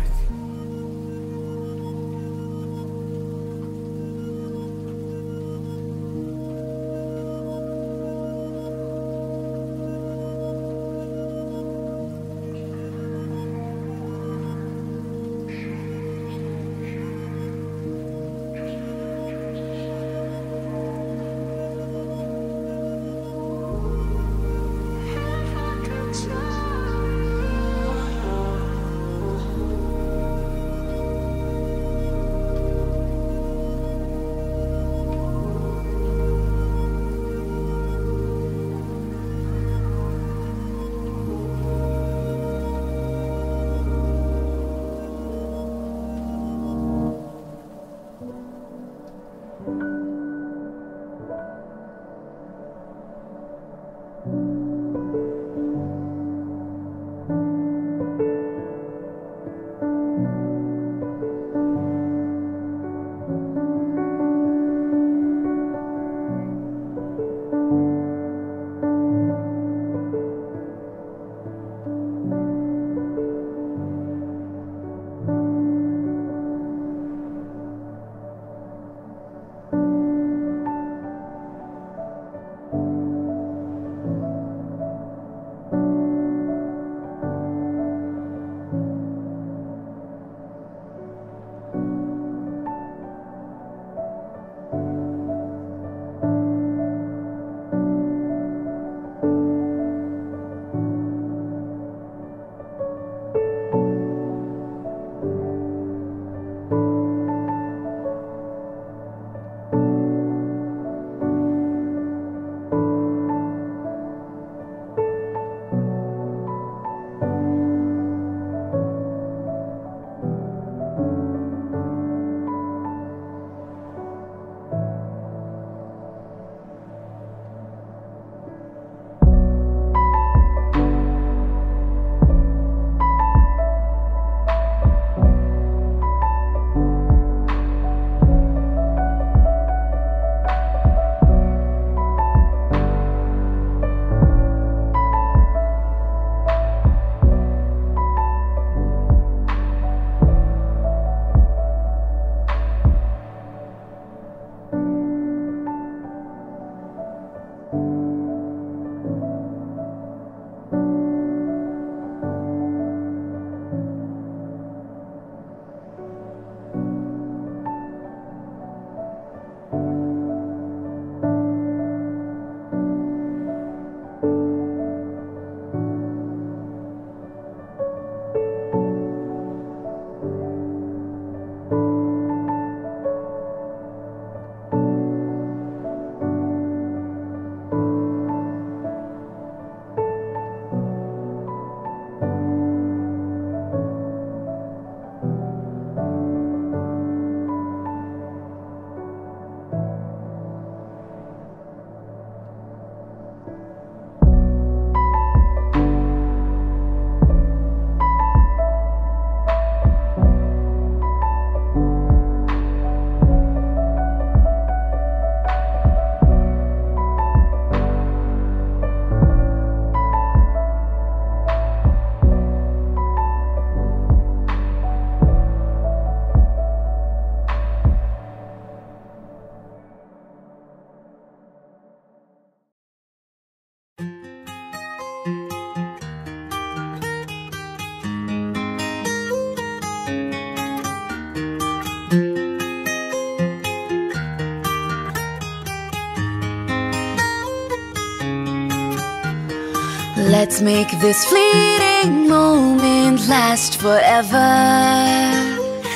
Let's make this fleeting moment last forever.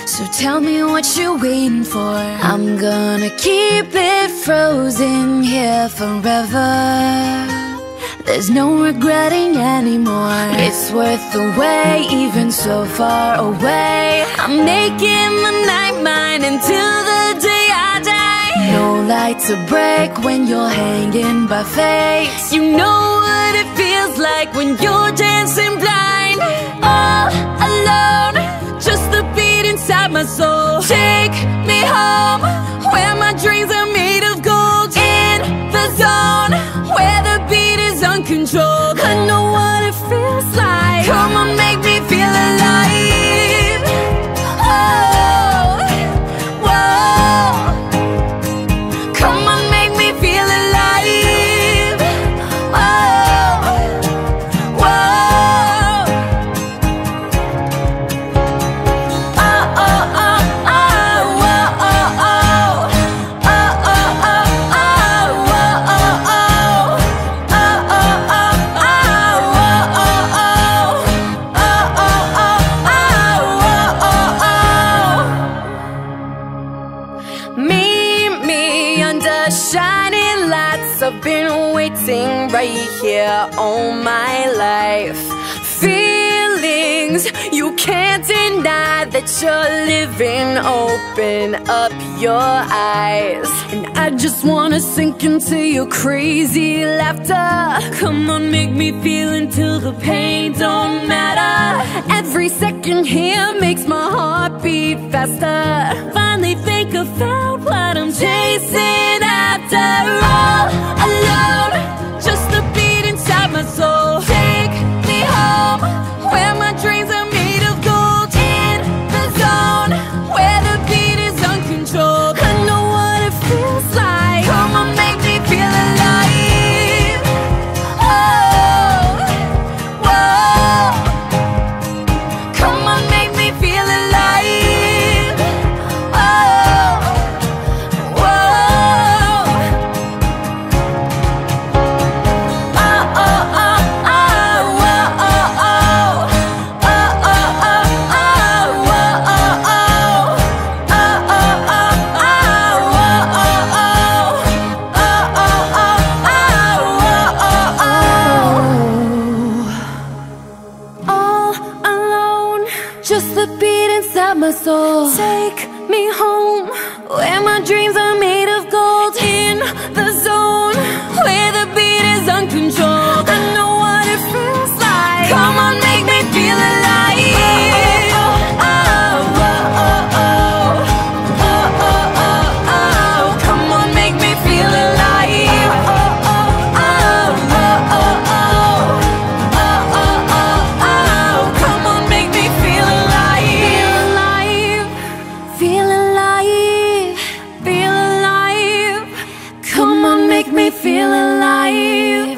So tell me what you're waiting for. I'm gonna keep it frozen here forever. There's no regretting anymore. It's worth the wait, even so far away. I'm making the night mine until the day I die. No light to break when you're hanging by fate. You know what it feels like when you're dancing blind, all alone, just the beat inside my soul. Take me home, where my dreams are made of gold. In the zone, where the beat is uncontrolled. I know what it feels like. Come on, make me feel alive. Oh, whoa. Come on, make me feel alive. Oh, here all my life. Feelings you can't deny that you're living. Open up your eyes, and I just wanna sink into your crazy laughter. Come on, make me feel until the pain don't matter. Every second here makes my heart beat faster. Finally think about what I'm chasing after. All alone, just the beat inside my soul. Take me home, where my dreams are made of gold. In the zone, where the beat is uncontrolled. I know what it feels like. Come on, make me feel alive. Oh, whoa. Come on, make me feel alive. Oh, whoa. My soul. Take me home, where my dreams are made of gold. In the zone, where the beat is uncontrolled. I know what it feels like. Come on, make me feel alive. Oh, oh, oh, oh, oh. Oh, oh, oh, oh. Come on, make me feel alive. Oh, oh, oh, oh, oh, oh. Oh, oh, oh, oh. Come on, make me feel alive. Feel alive, feel alive. Come on, make me feel alive.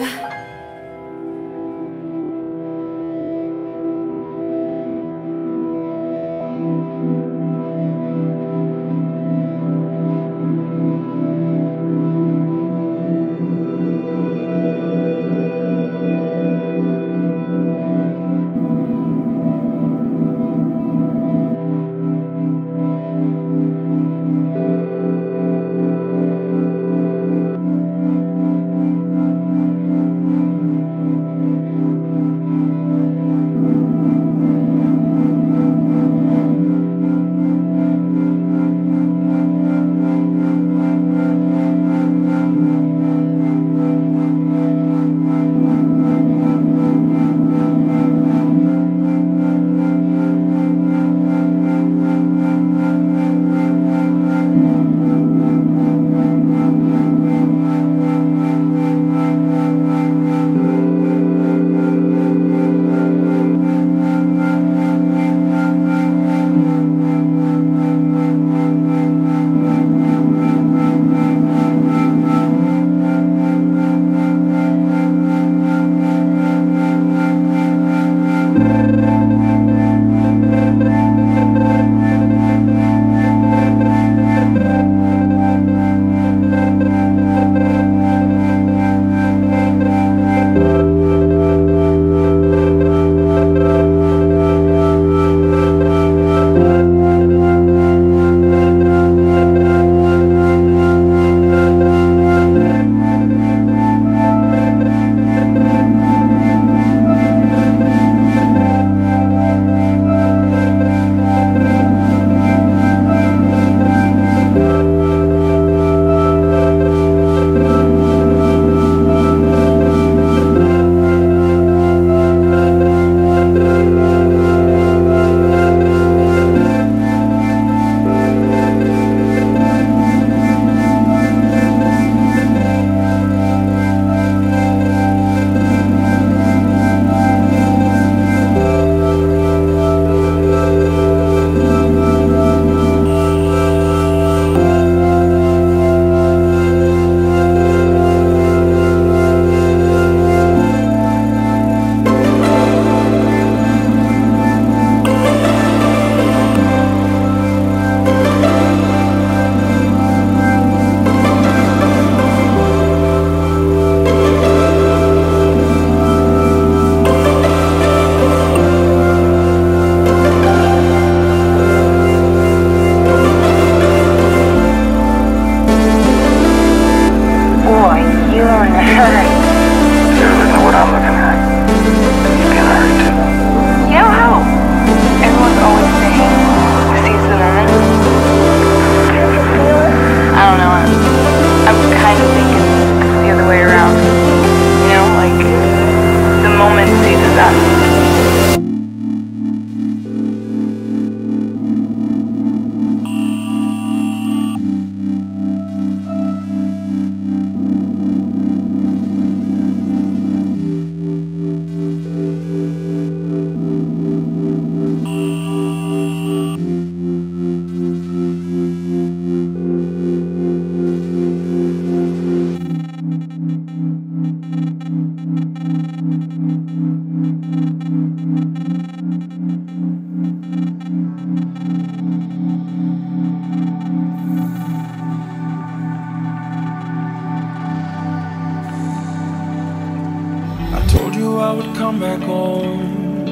I would come back home.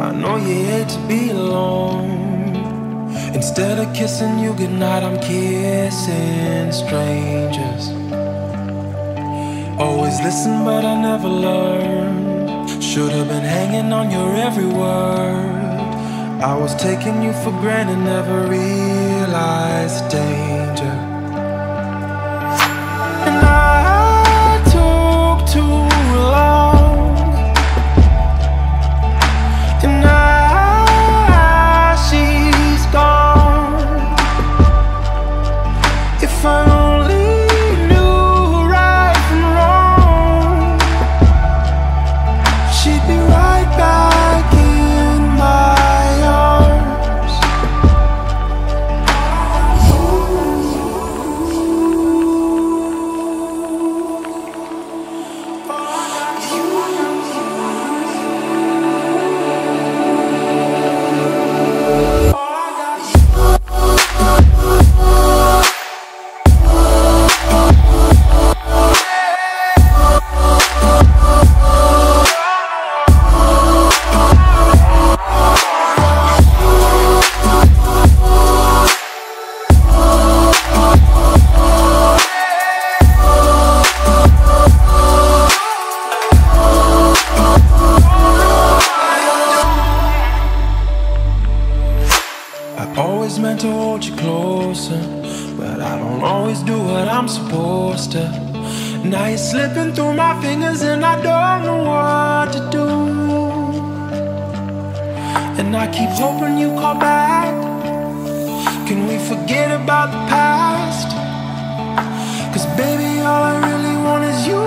I know you hate to be alone. Instead of kissing you goodnight, I'm kissing strangers. Always listen, but I never learned. Should have been hanging on your every word. I was taking you for granted, never realized the danger. And I took too long. If I only knew right from wrong, she'd be right back in my arms. Ooh. Ooh. Ooh. Always meant to hold you closer, but I don't always do what I'm supposed to. Now you're slipping through my fingers and I don't know what to do. And I keep hoping you call back. Can we forget about the past? 'Cause baby, all I really want is you.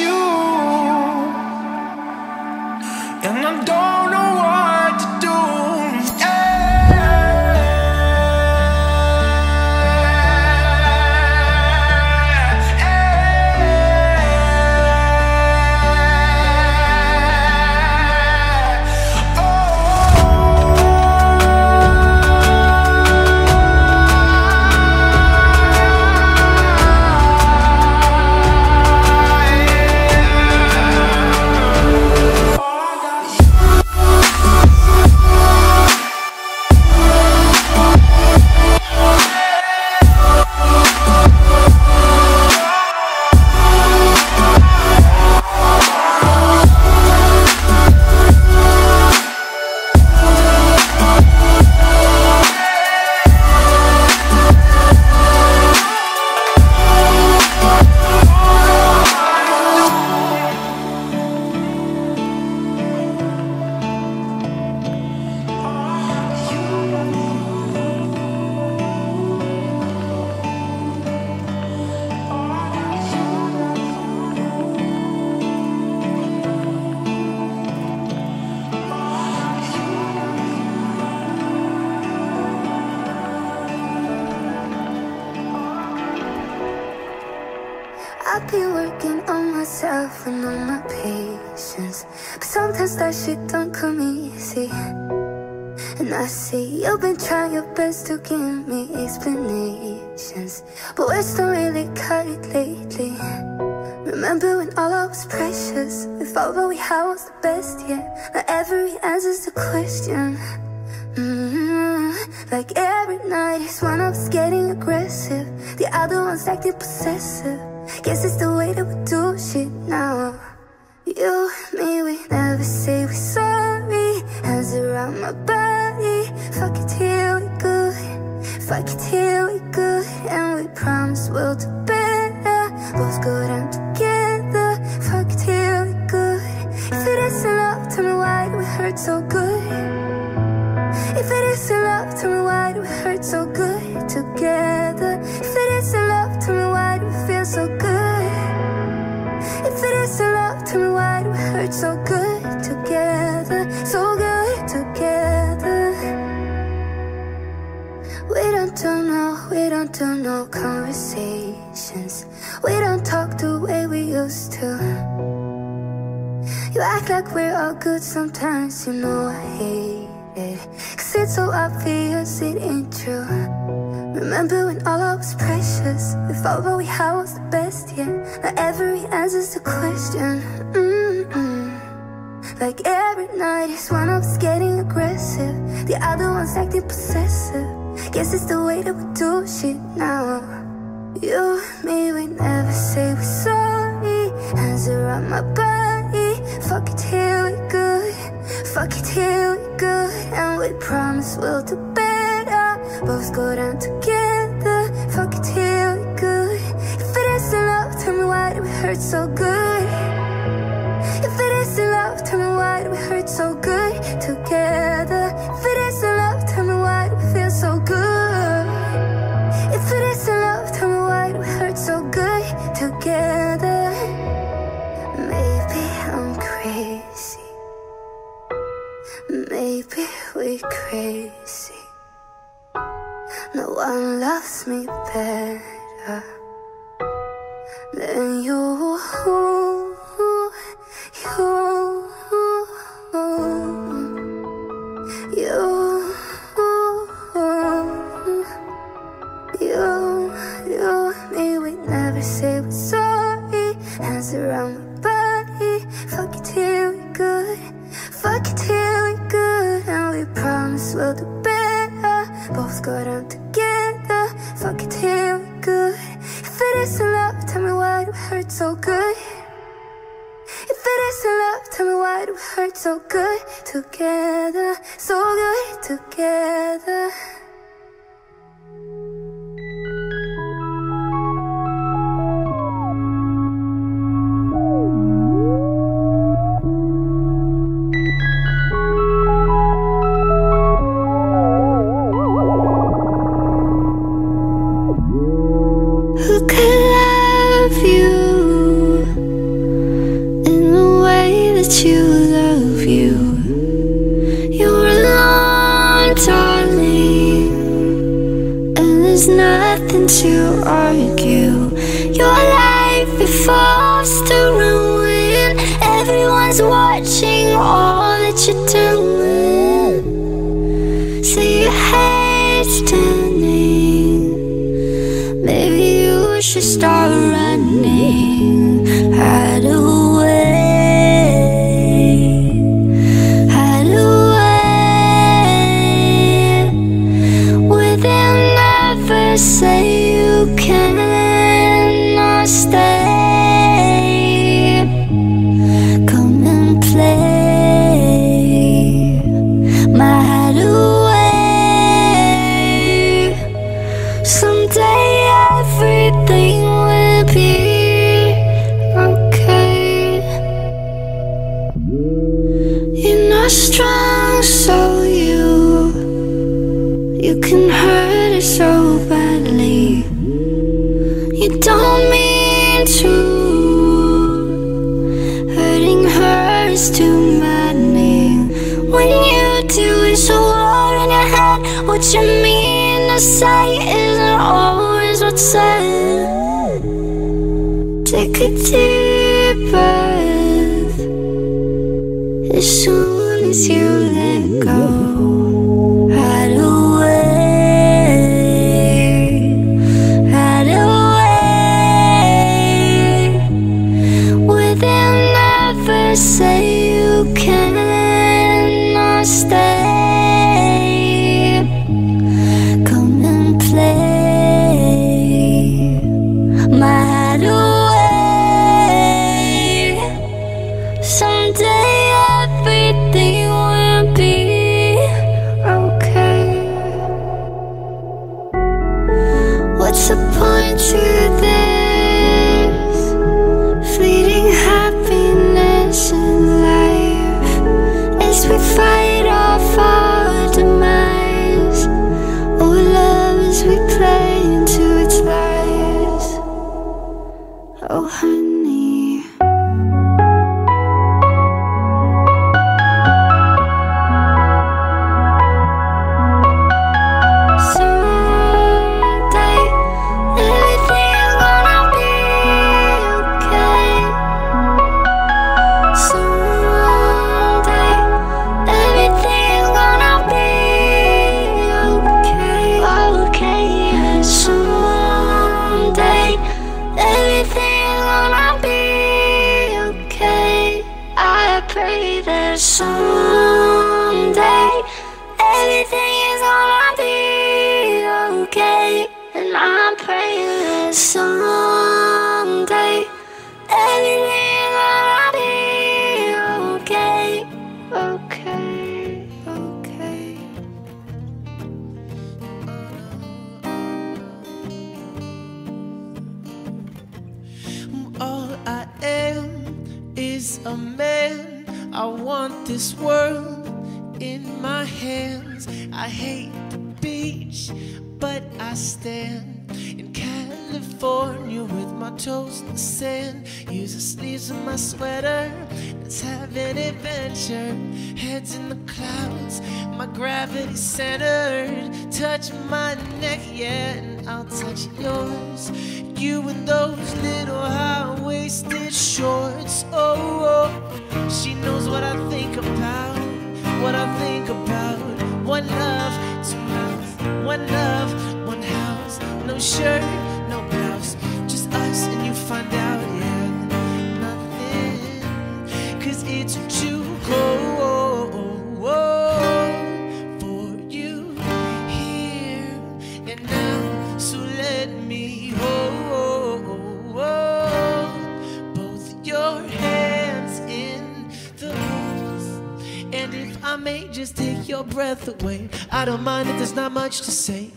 You, and I don't know what to do. Yeah. Yeah. Oh. been working on myself and on my patience, but sometimes that shit don't come easy. And I see you've been trying your best to give me explanations, but words don't really cut it lately. Remember when all I was precious, if all that we had was the best, yeah. Now every answer's the question. Mm-hmm. Like every night it's one of us getting aggressive, the other one's acting possessive. Guess it's the way that we do shit now. You and me, we never say we're sorry. Hands around my body, fuck it till we good, fuck it till we good. And we promise we'll do better, both good and together. Fuck it till we good. If it isn't love, tell me why do we hurt so good? If it isn't love, tell me why do we hurt so good together? If it isn't love, tell me why do we feel so good? If it isn't love, tell me why do we hurt so good together? So good together. We don't do no, we don't do no conversations. We don't talk the way we used to. You act like we're all good sometimes, you know I hate it, cause it's so obvious it ain't true. Remember when all I was precious, if all that we had was the best, yeah. Now every answer's the question. Mm-mm. Like every night it's one of us getting aggressive, the other one's acting possessive. Guess it's the way that we do shit now. You and me, we never say we're sorry. Hands around my body, fuck it till we good, fuck it till we good. And we promise we'll do better, both go down together. Fuck it till we good. If it isn't love, tell me why do we hurt so good? If it isn't love, tell me why do we hurt so good together? If it isn't love, tell me why do we feel so good? If it isn't love, tell me why do we hurt so good together? Maybe I'm crazy, maybe we're crazy. No one loves me better than you, you, you, you, you. Me, we never say we're sorry. Hands around my body, fuck it till we're good, fuck it till we're good. And we promise we'll do better, both go down together. Fuck it till we're good. If it isn't love, tell me why do we hurt so good? If it isn't love, tell me why do we hurt so good together? So good together. Take a deep breath. As soon as you let go, hide away, hide away. Within never say you cannot stay. What's the point to this fleeting happiness in life, as we fight off our demise, or love as we play into its lies? Oh honey, someday everything is gonna be okay, and I pray that someday everything is gonna be okay, okay, okay. All I am is a man. I want this world in my hands. I hate the beach, but I stand in California with my toes in the sand. Use the sleeves of my sweater, let's have an adventure. Heads in the clouds, my gravity centered. Touch my neck, yeah, and I'll touch yours. You and those little high-waisted shorts, oh, oh. She knows what I think about, what I think about. One love, two mouths, one love, one house. No shirt, no blouse, just us, and you find out, yeah, nothing. Cause it's too cold for you here and now, so let me hold both your hands. I may just take your breath away. I don't mind if there's not much to say.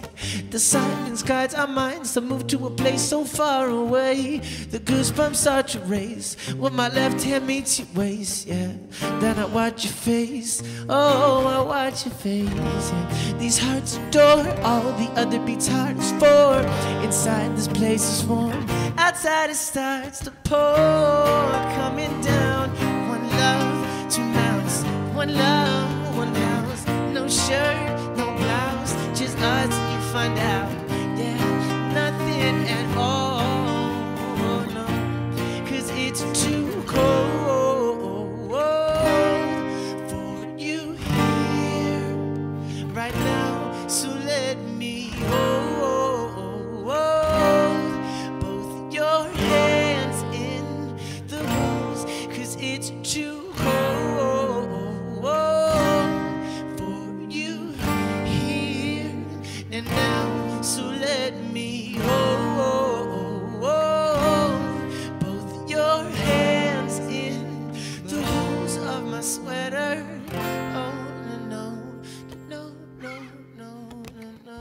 The silence guides our minds to move to a place so far away. The goosebumps start to race when my left hand meets your waist, yeah. Then I watch your face, oh, I watch your face, yeah. These hearts adore, all the other beats heart is for. Inside this place is warm, outside it starts to pour. Coming down, one love, two mouths. One love, one house, no shirt, no blouse, just us, you find out, yeah, nothing at all, oh, no, cause it's too cold for you here, right now, so let me hold both your hands in the rose, cause it's too sweater. Oh no, no, no, no, no, no.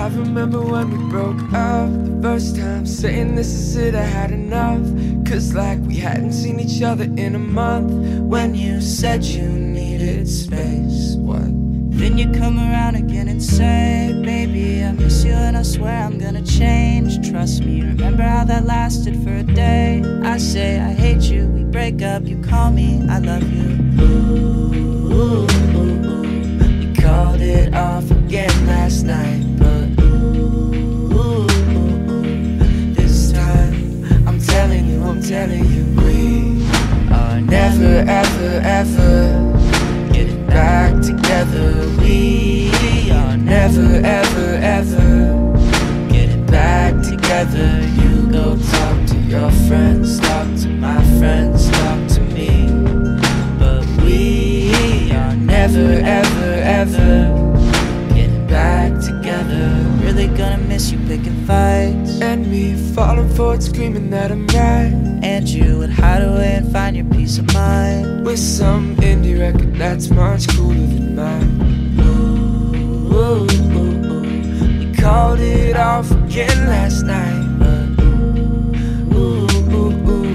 I remember when we broke up the first time, saying this is it, I had enough. Cause like we hadn't seen each other in a month. When you said you needed space, what? Then you come around again and say, baby, I miss you and I swear I'm gonna change. Trust me, remember how that lasted for a day. I say I hate you, we break up, you call me, I love you. Ooh, ooh, ooh, ooh. We called it off again last night, but ooh, ooh, ooh, ooh. This time, I'm telling you, I'm telling you, we are never, ever, ever getting back together. We are never, ever, ever getting back together. You go talk to your friends, talk to my friends, talk to me, but we are never, ever, ever back together. Really gonna miss you picking fights, and me falling for it, screaming that I'm right. And you would hide away and find your peace of mind with some indie record that's much cooler than mine. Ooh, ooh, ooh, ooh. We called it off again last night, but ooh, ooh, ooh, ooh.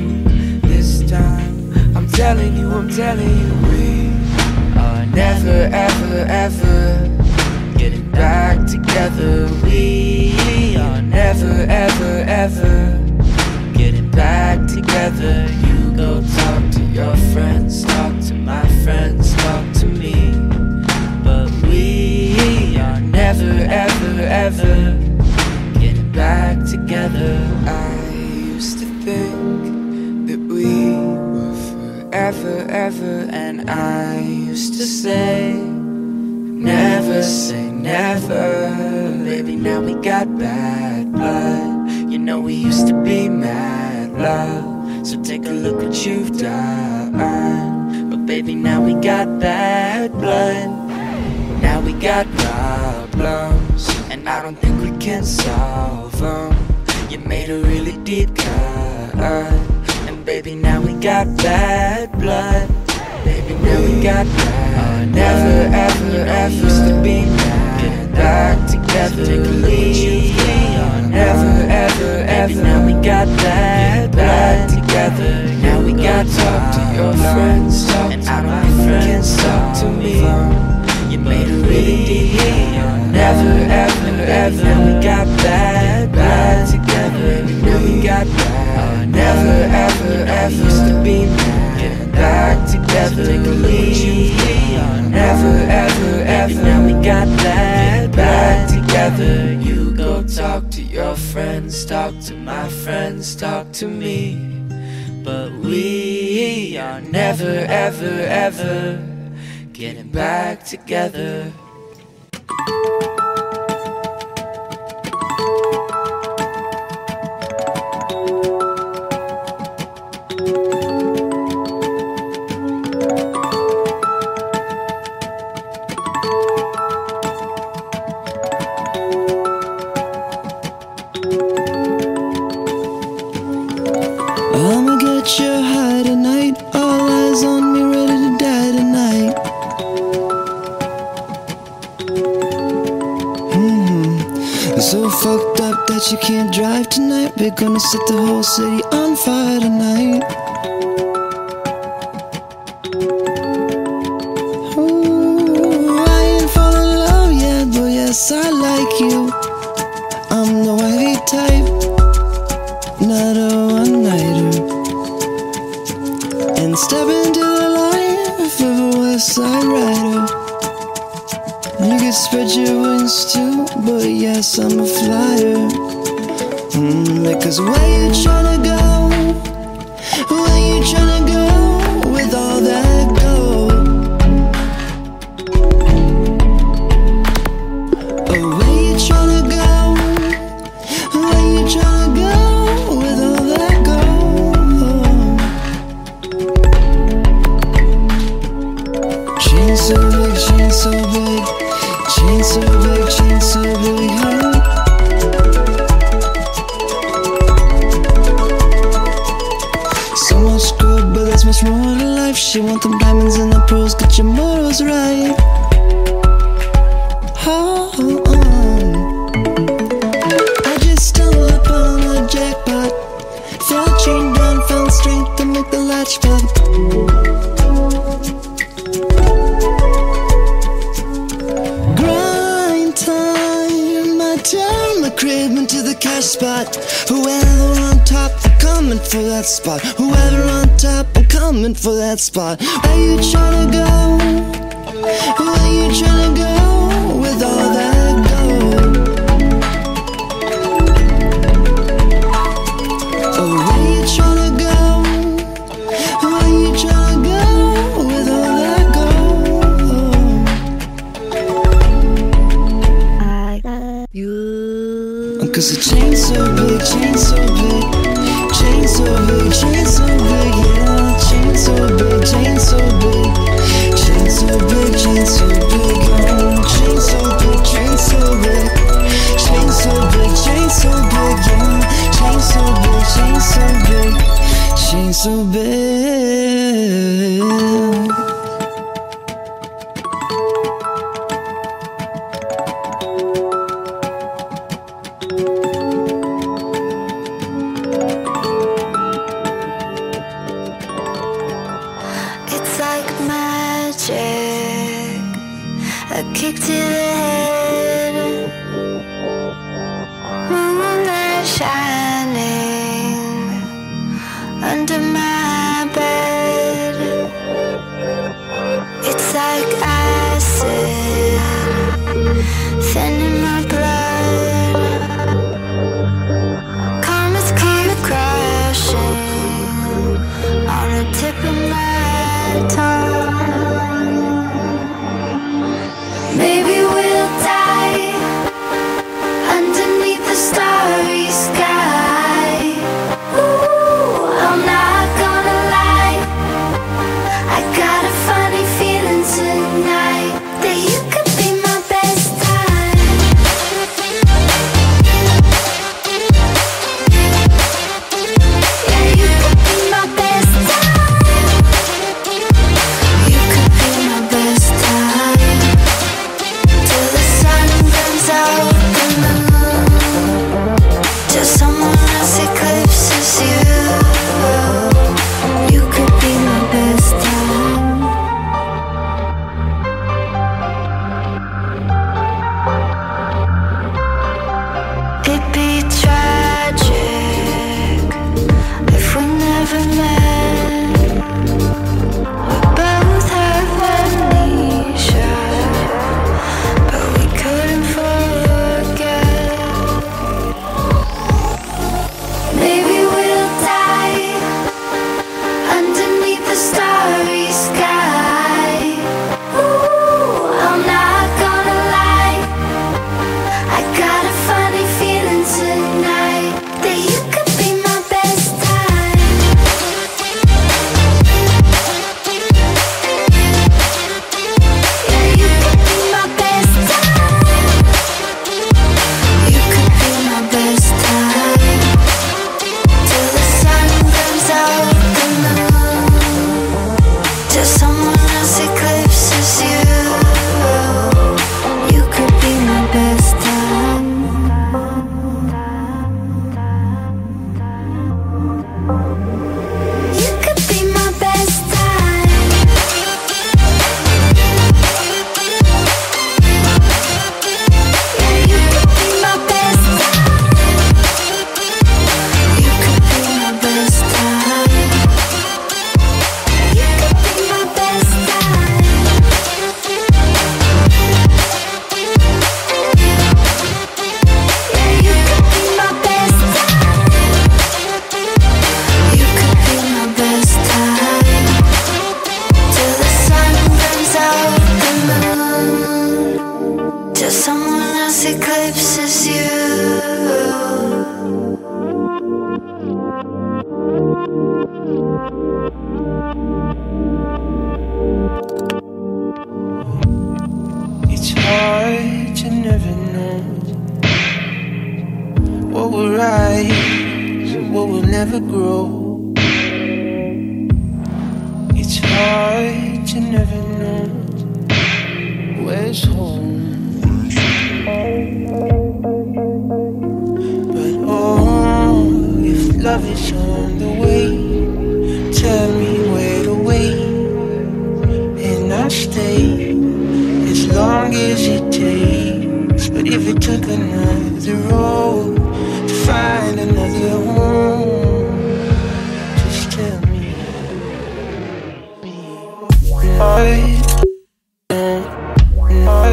This time, I'm telling you, I'm telling you, we are never, ever, ever getting back together. We are never, ever, ever getting back together. You go talk to your friends, talk to my friends, talk to me, but we are never, ever, ever getting back together. I used to think that we were forever, ever, and I used to say never, say never. Baby, now we got bad blood. You know we used to be mad love, so take a look what you've done. But baby, now we got bad blood. Now we got problems, and I don't think we can solve them. You made a really deep cut, and baby, now we got bad blood. Baby, now we got bad. Never, ever, ever used to be mad. Getting back together. Take a look at you. Never, ever, ever. Baby, now we got bad. Back together. Now we got talk to your friends, and I don't think you can talk to me. You made a really deep. Never, ever, ever. Now we got bad. Back together. Now we got bad. Never, ever, ever used to be mad. Getting back together, take a look at you. Never, ever, ever. Now we got that back together. You go talk to your friends, talk to my friends, talk to me, but we are never, ever, ever getting back together. You can't drive tonight, we're gonna set the whole city on fire tonight. Ooh, I ain't fallen in love yet, but yes, I like you. I'm the wifey type, not a one-nighter. And step into the life of a West Side Rider. You can spread your wings too, but yes, I'm a flyer. Mm, cause where you tryna go, where you tryna go with all that gold? Oh, where you tryna go, where you tryna go with all that gold? Chain so big, chain so big, chain so big, chain so big, huh? Much more to life. She want them diamonds and the pearls. Get your morals right. Oh, oh, oh. spot. Whoever on top, I'm coming for that spot. Whoever on top, I'm coming for that spot. Where you tryna go? Where you tryna go with all that gold? Oh, where you tryna go? Where you tryna go with all that gold? I love you. Cause the chain's so big, chain's so big, chain's so big, chain's so big, yeah. Chain's so big, chain's so big, chain's so big, chain's so big, yeah. Chain's so big, chain's so big, chain's so big, chain's so big, yeah. Chain's so big, chain's so big, chain's so big. As it takes, but if it took another road to find another home. Just tell me, I, I, I,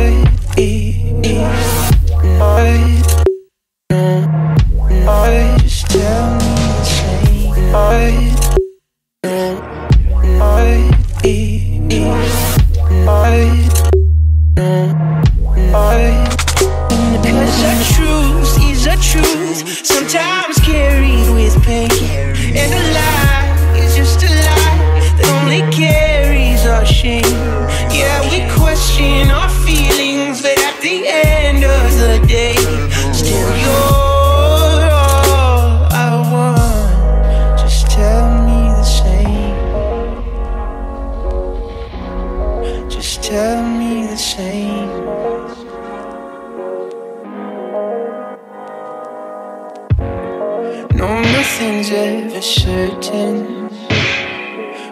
I, just tell me the same. I, I, I, I, because I choose, these are truths, sometimes carried with pain. And a lie is just a lie that only carries our shame. Yeah, we question our feelings, but at the end of the day, still you're all I want. Just tell me the same. Just tell me the same. No, nothing's ever certain.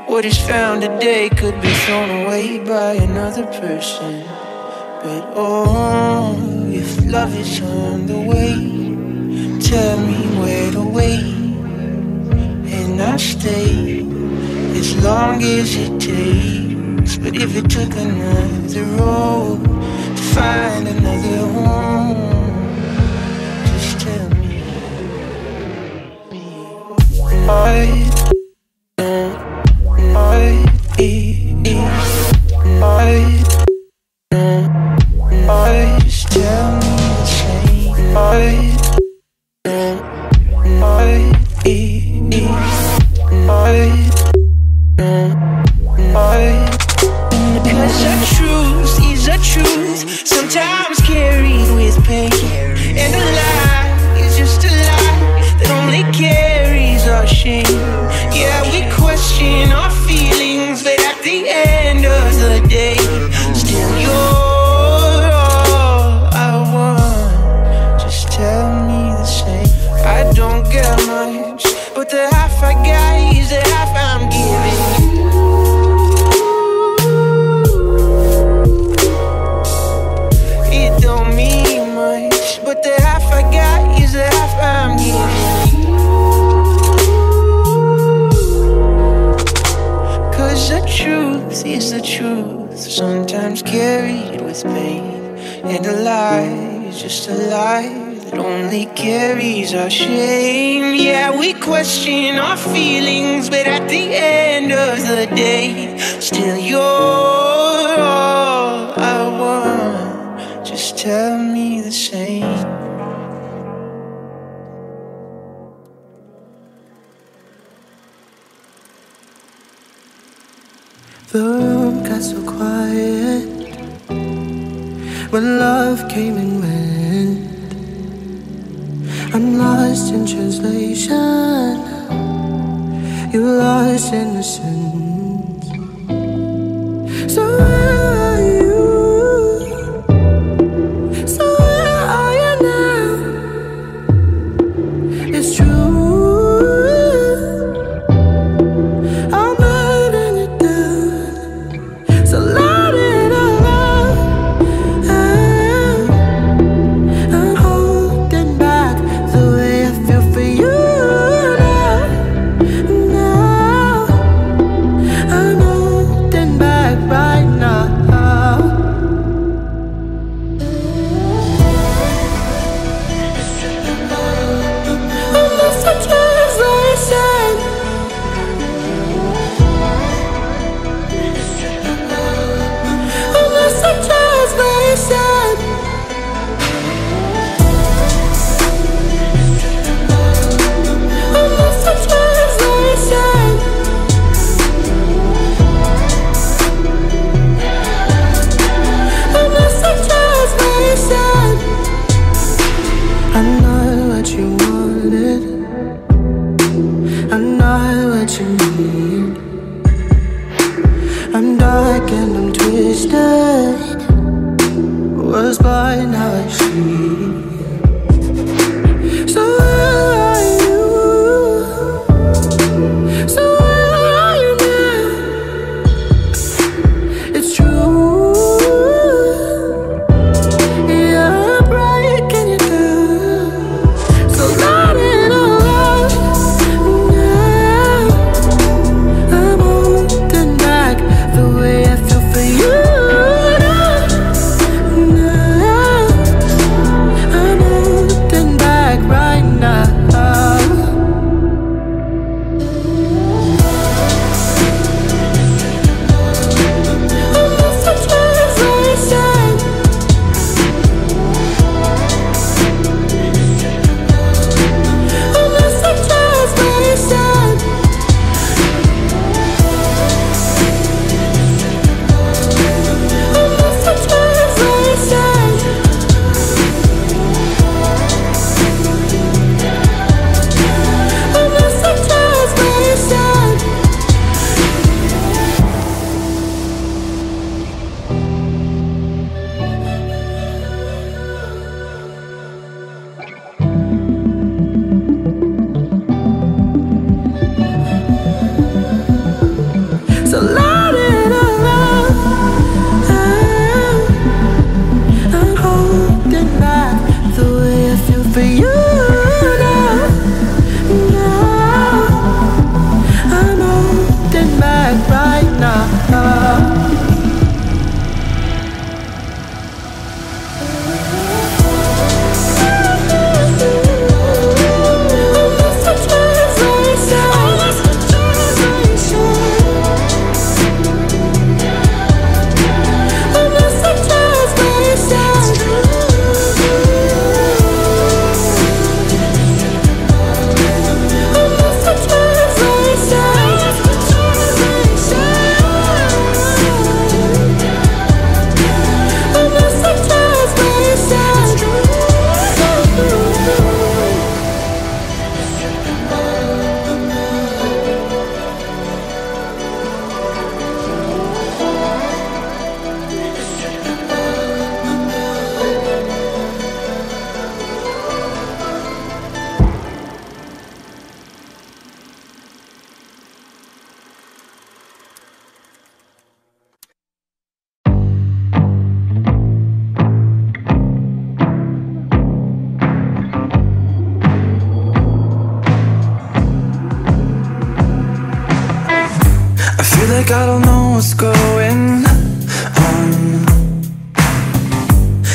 What is found today could be thrown away by another person. But oh, if love is on the way, tell me where to wait, and I'll stay as long as it takes. But if it took another road to find another home, I, I, I, I, just tell me the same. I, I, I, I, because our truths, these are truths, sometimes carried with pain. And a lie is just a lie that only carries our shame. Yeah, we question our feelings, but at the end of the day, still you're all I want. Just tell me the same. I don't get much, but the half I got is the half I'm giving you. It don't mean much, but the half I got is the half I'm giving you. The truth is the truth, sometimes carried with pain. And a lie is just a lie that only carries our shame. Yeah, we question our feelings, but at the end of the day, still you're all I want. Just tell me the same. The room got so quiet when love came and went. I'm lost in translation, you're lost in innocence. So where are you? So where are you now? It's true. So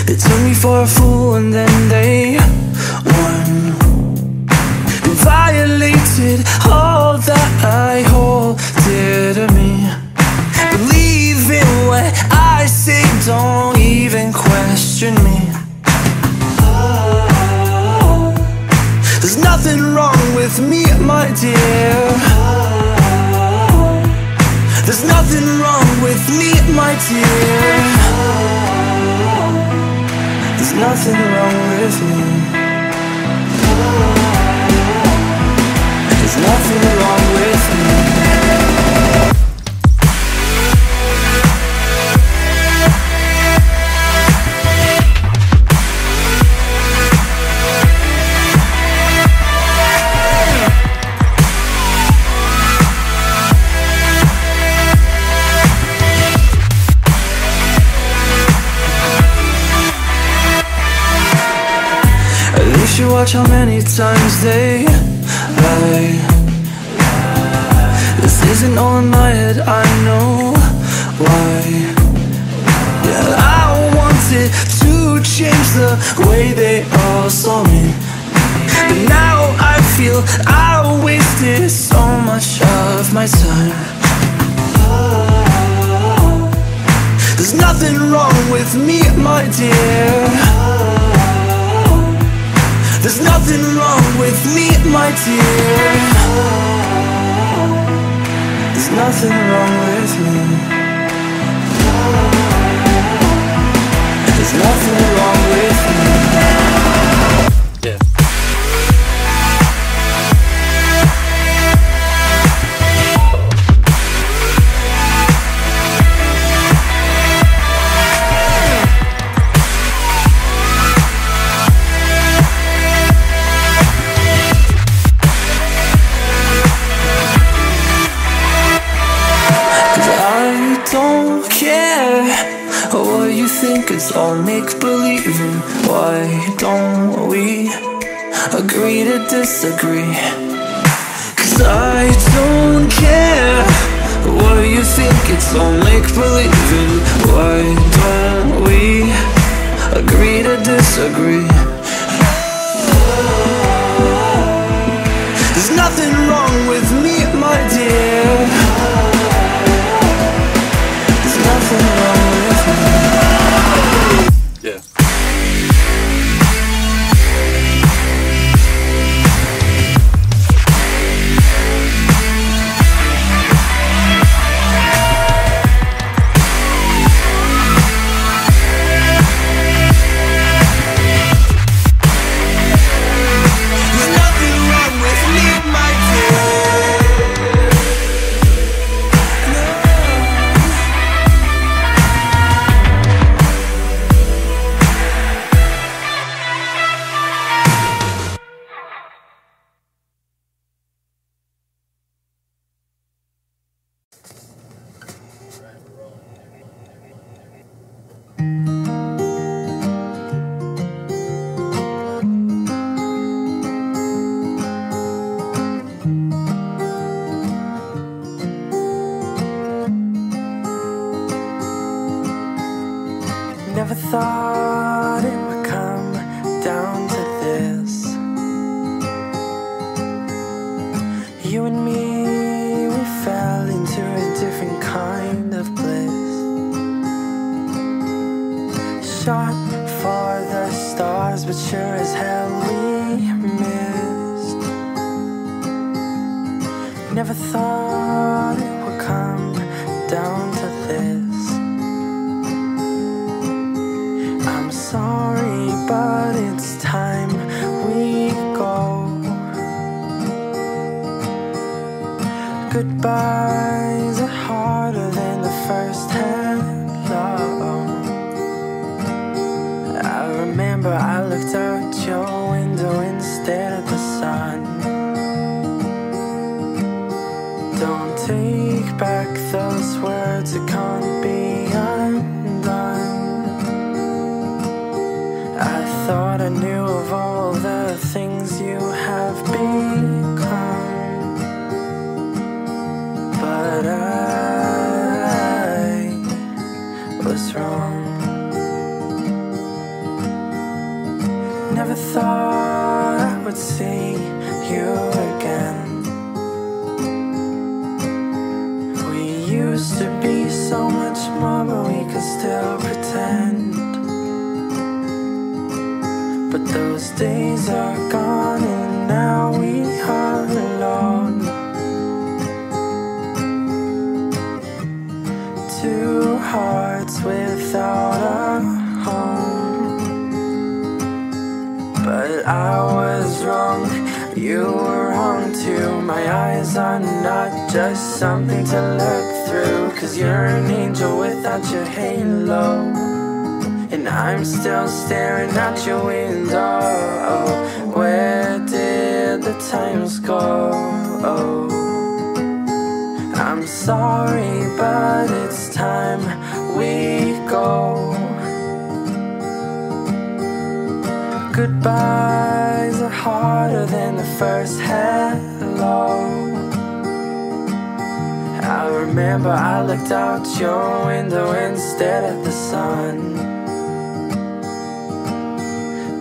They took me for a fool and then they won and violated all that I hold dear to me. Believe in what I say, don't even question me. Oh, there's nothing wrong with me, my dear. Oh, there's nothing wrong with me, my dear. Oh, there's nothing wrong with me. Oh, there's nothing wrong with me. You watch how many times they lie. This isn't all in my head, I know why. Yeah, I wanted to change the way they all saw me, but now I feel I wasted so much of my time. Oh, there's nothing wrong with me, my dear. There's nothing wrong with me, my dear. There's nothing wrong with me. There's nothing wrong with me. Yeah. It's all make-believe. Why don't we agree to disagree? Cause I don't care what you think, it's all make-believe. Why don't we agree to disagree? There's nothing wrong with me, my dear. There's nothing wrong with me. Yeah. I was wrong. never thought I would see you again. We used to be so much more, but we could still pretend. But those days are gone, and now we are alone. Two hearts without a home. But I was wrong, you were wrong too. My eyes are not just something to look through, 'cause you're an angel without your halo. And I'm still staring at your window. Oh, where did the times go? Oh, I'm sorry, but it's time we go. Goodbyes are harder than the first hello. I remember I looked out your window and stared at the sun.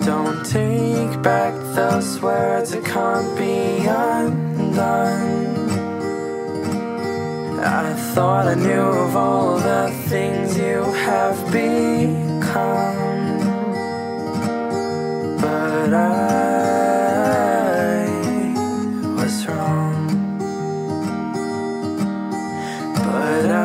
Don't take back those words that can't be undone. I thought I knew of all the things you have become, but I was wrong. But I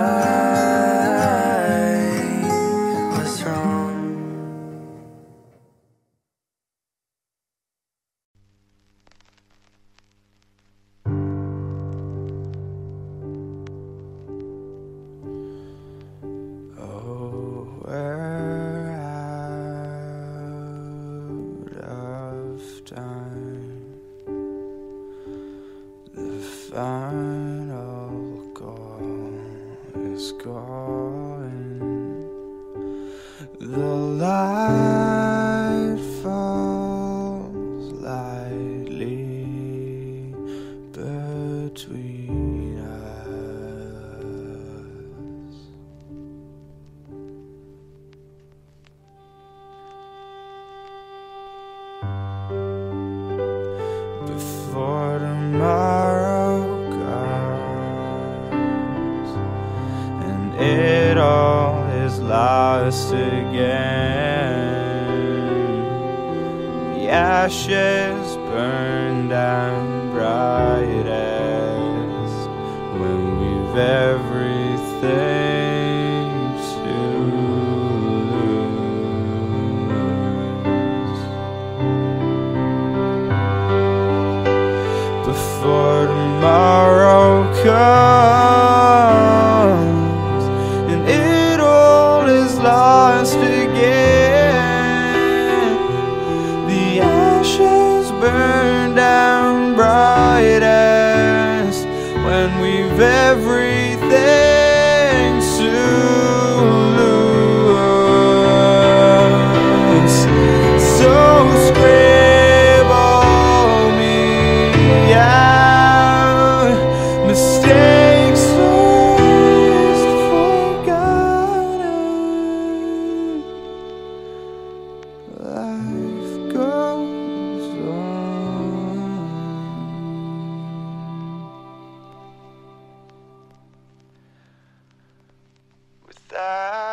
that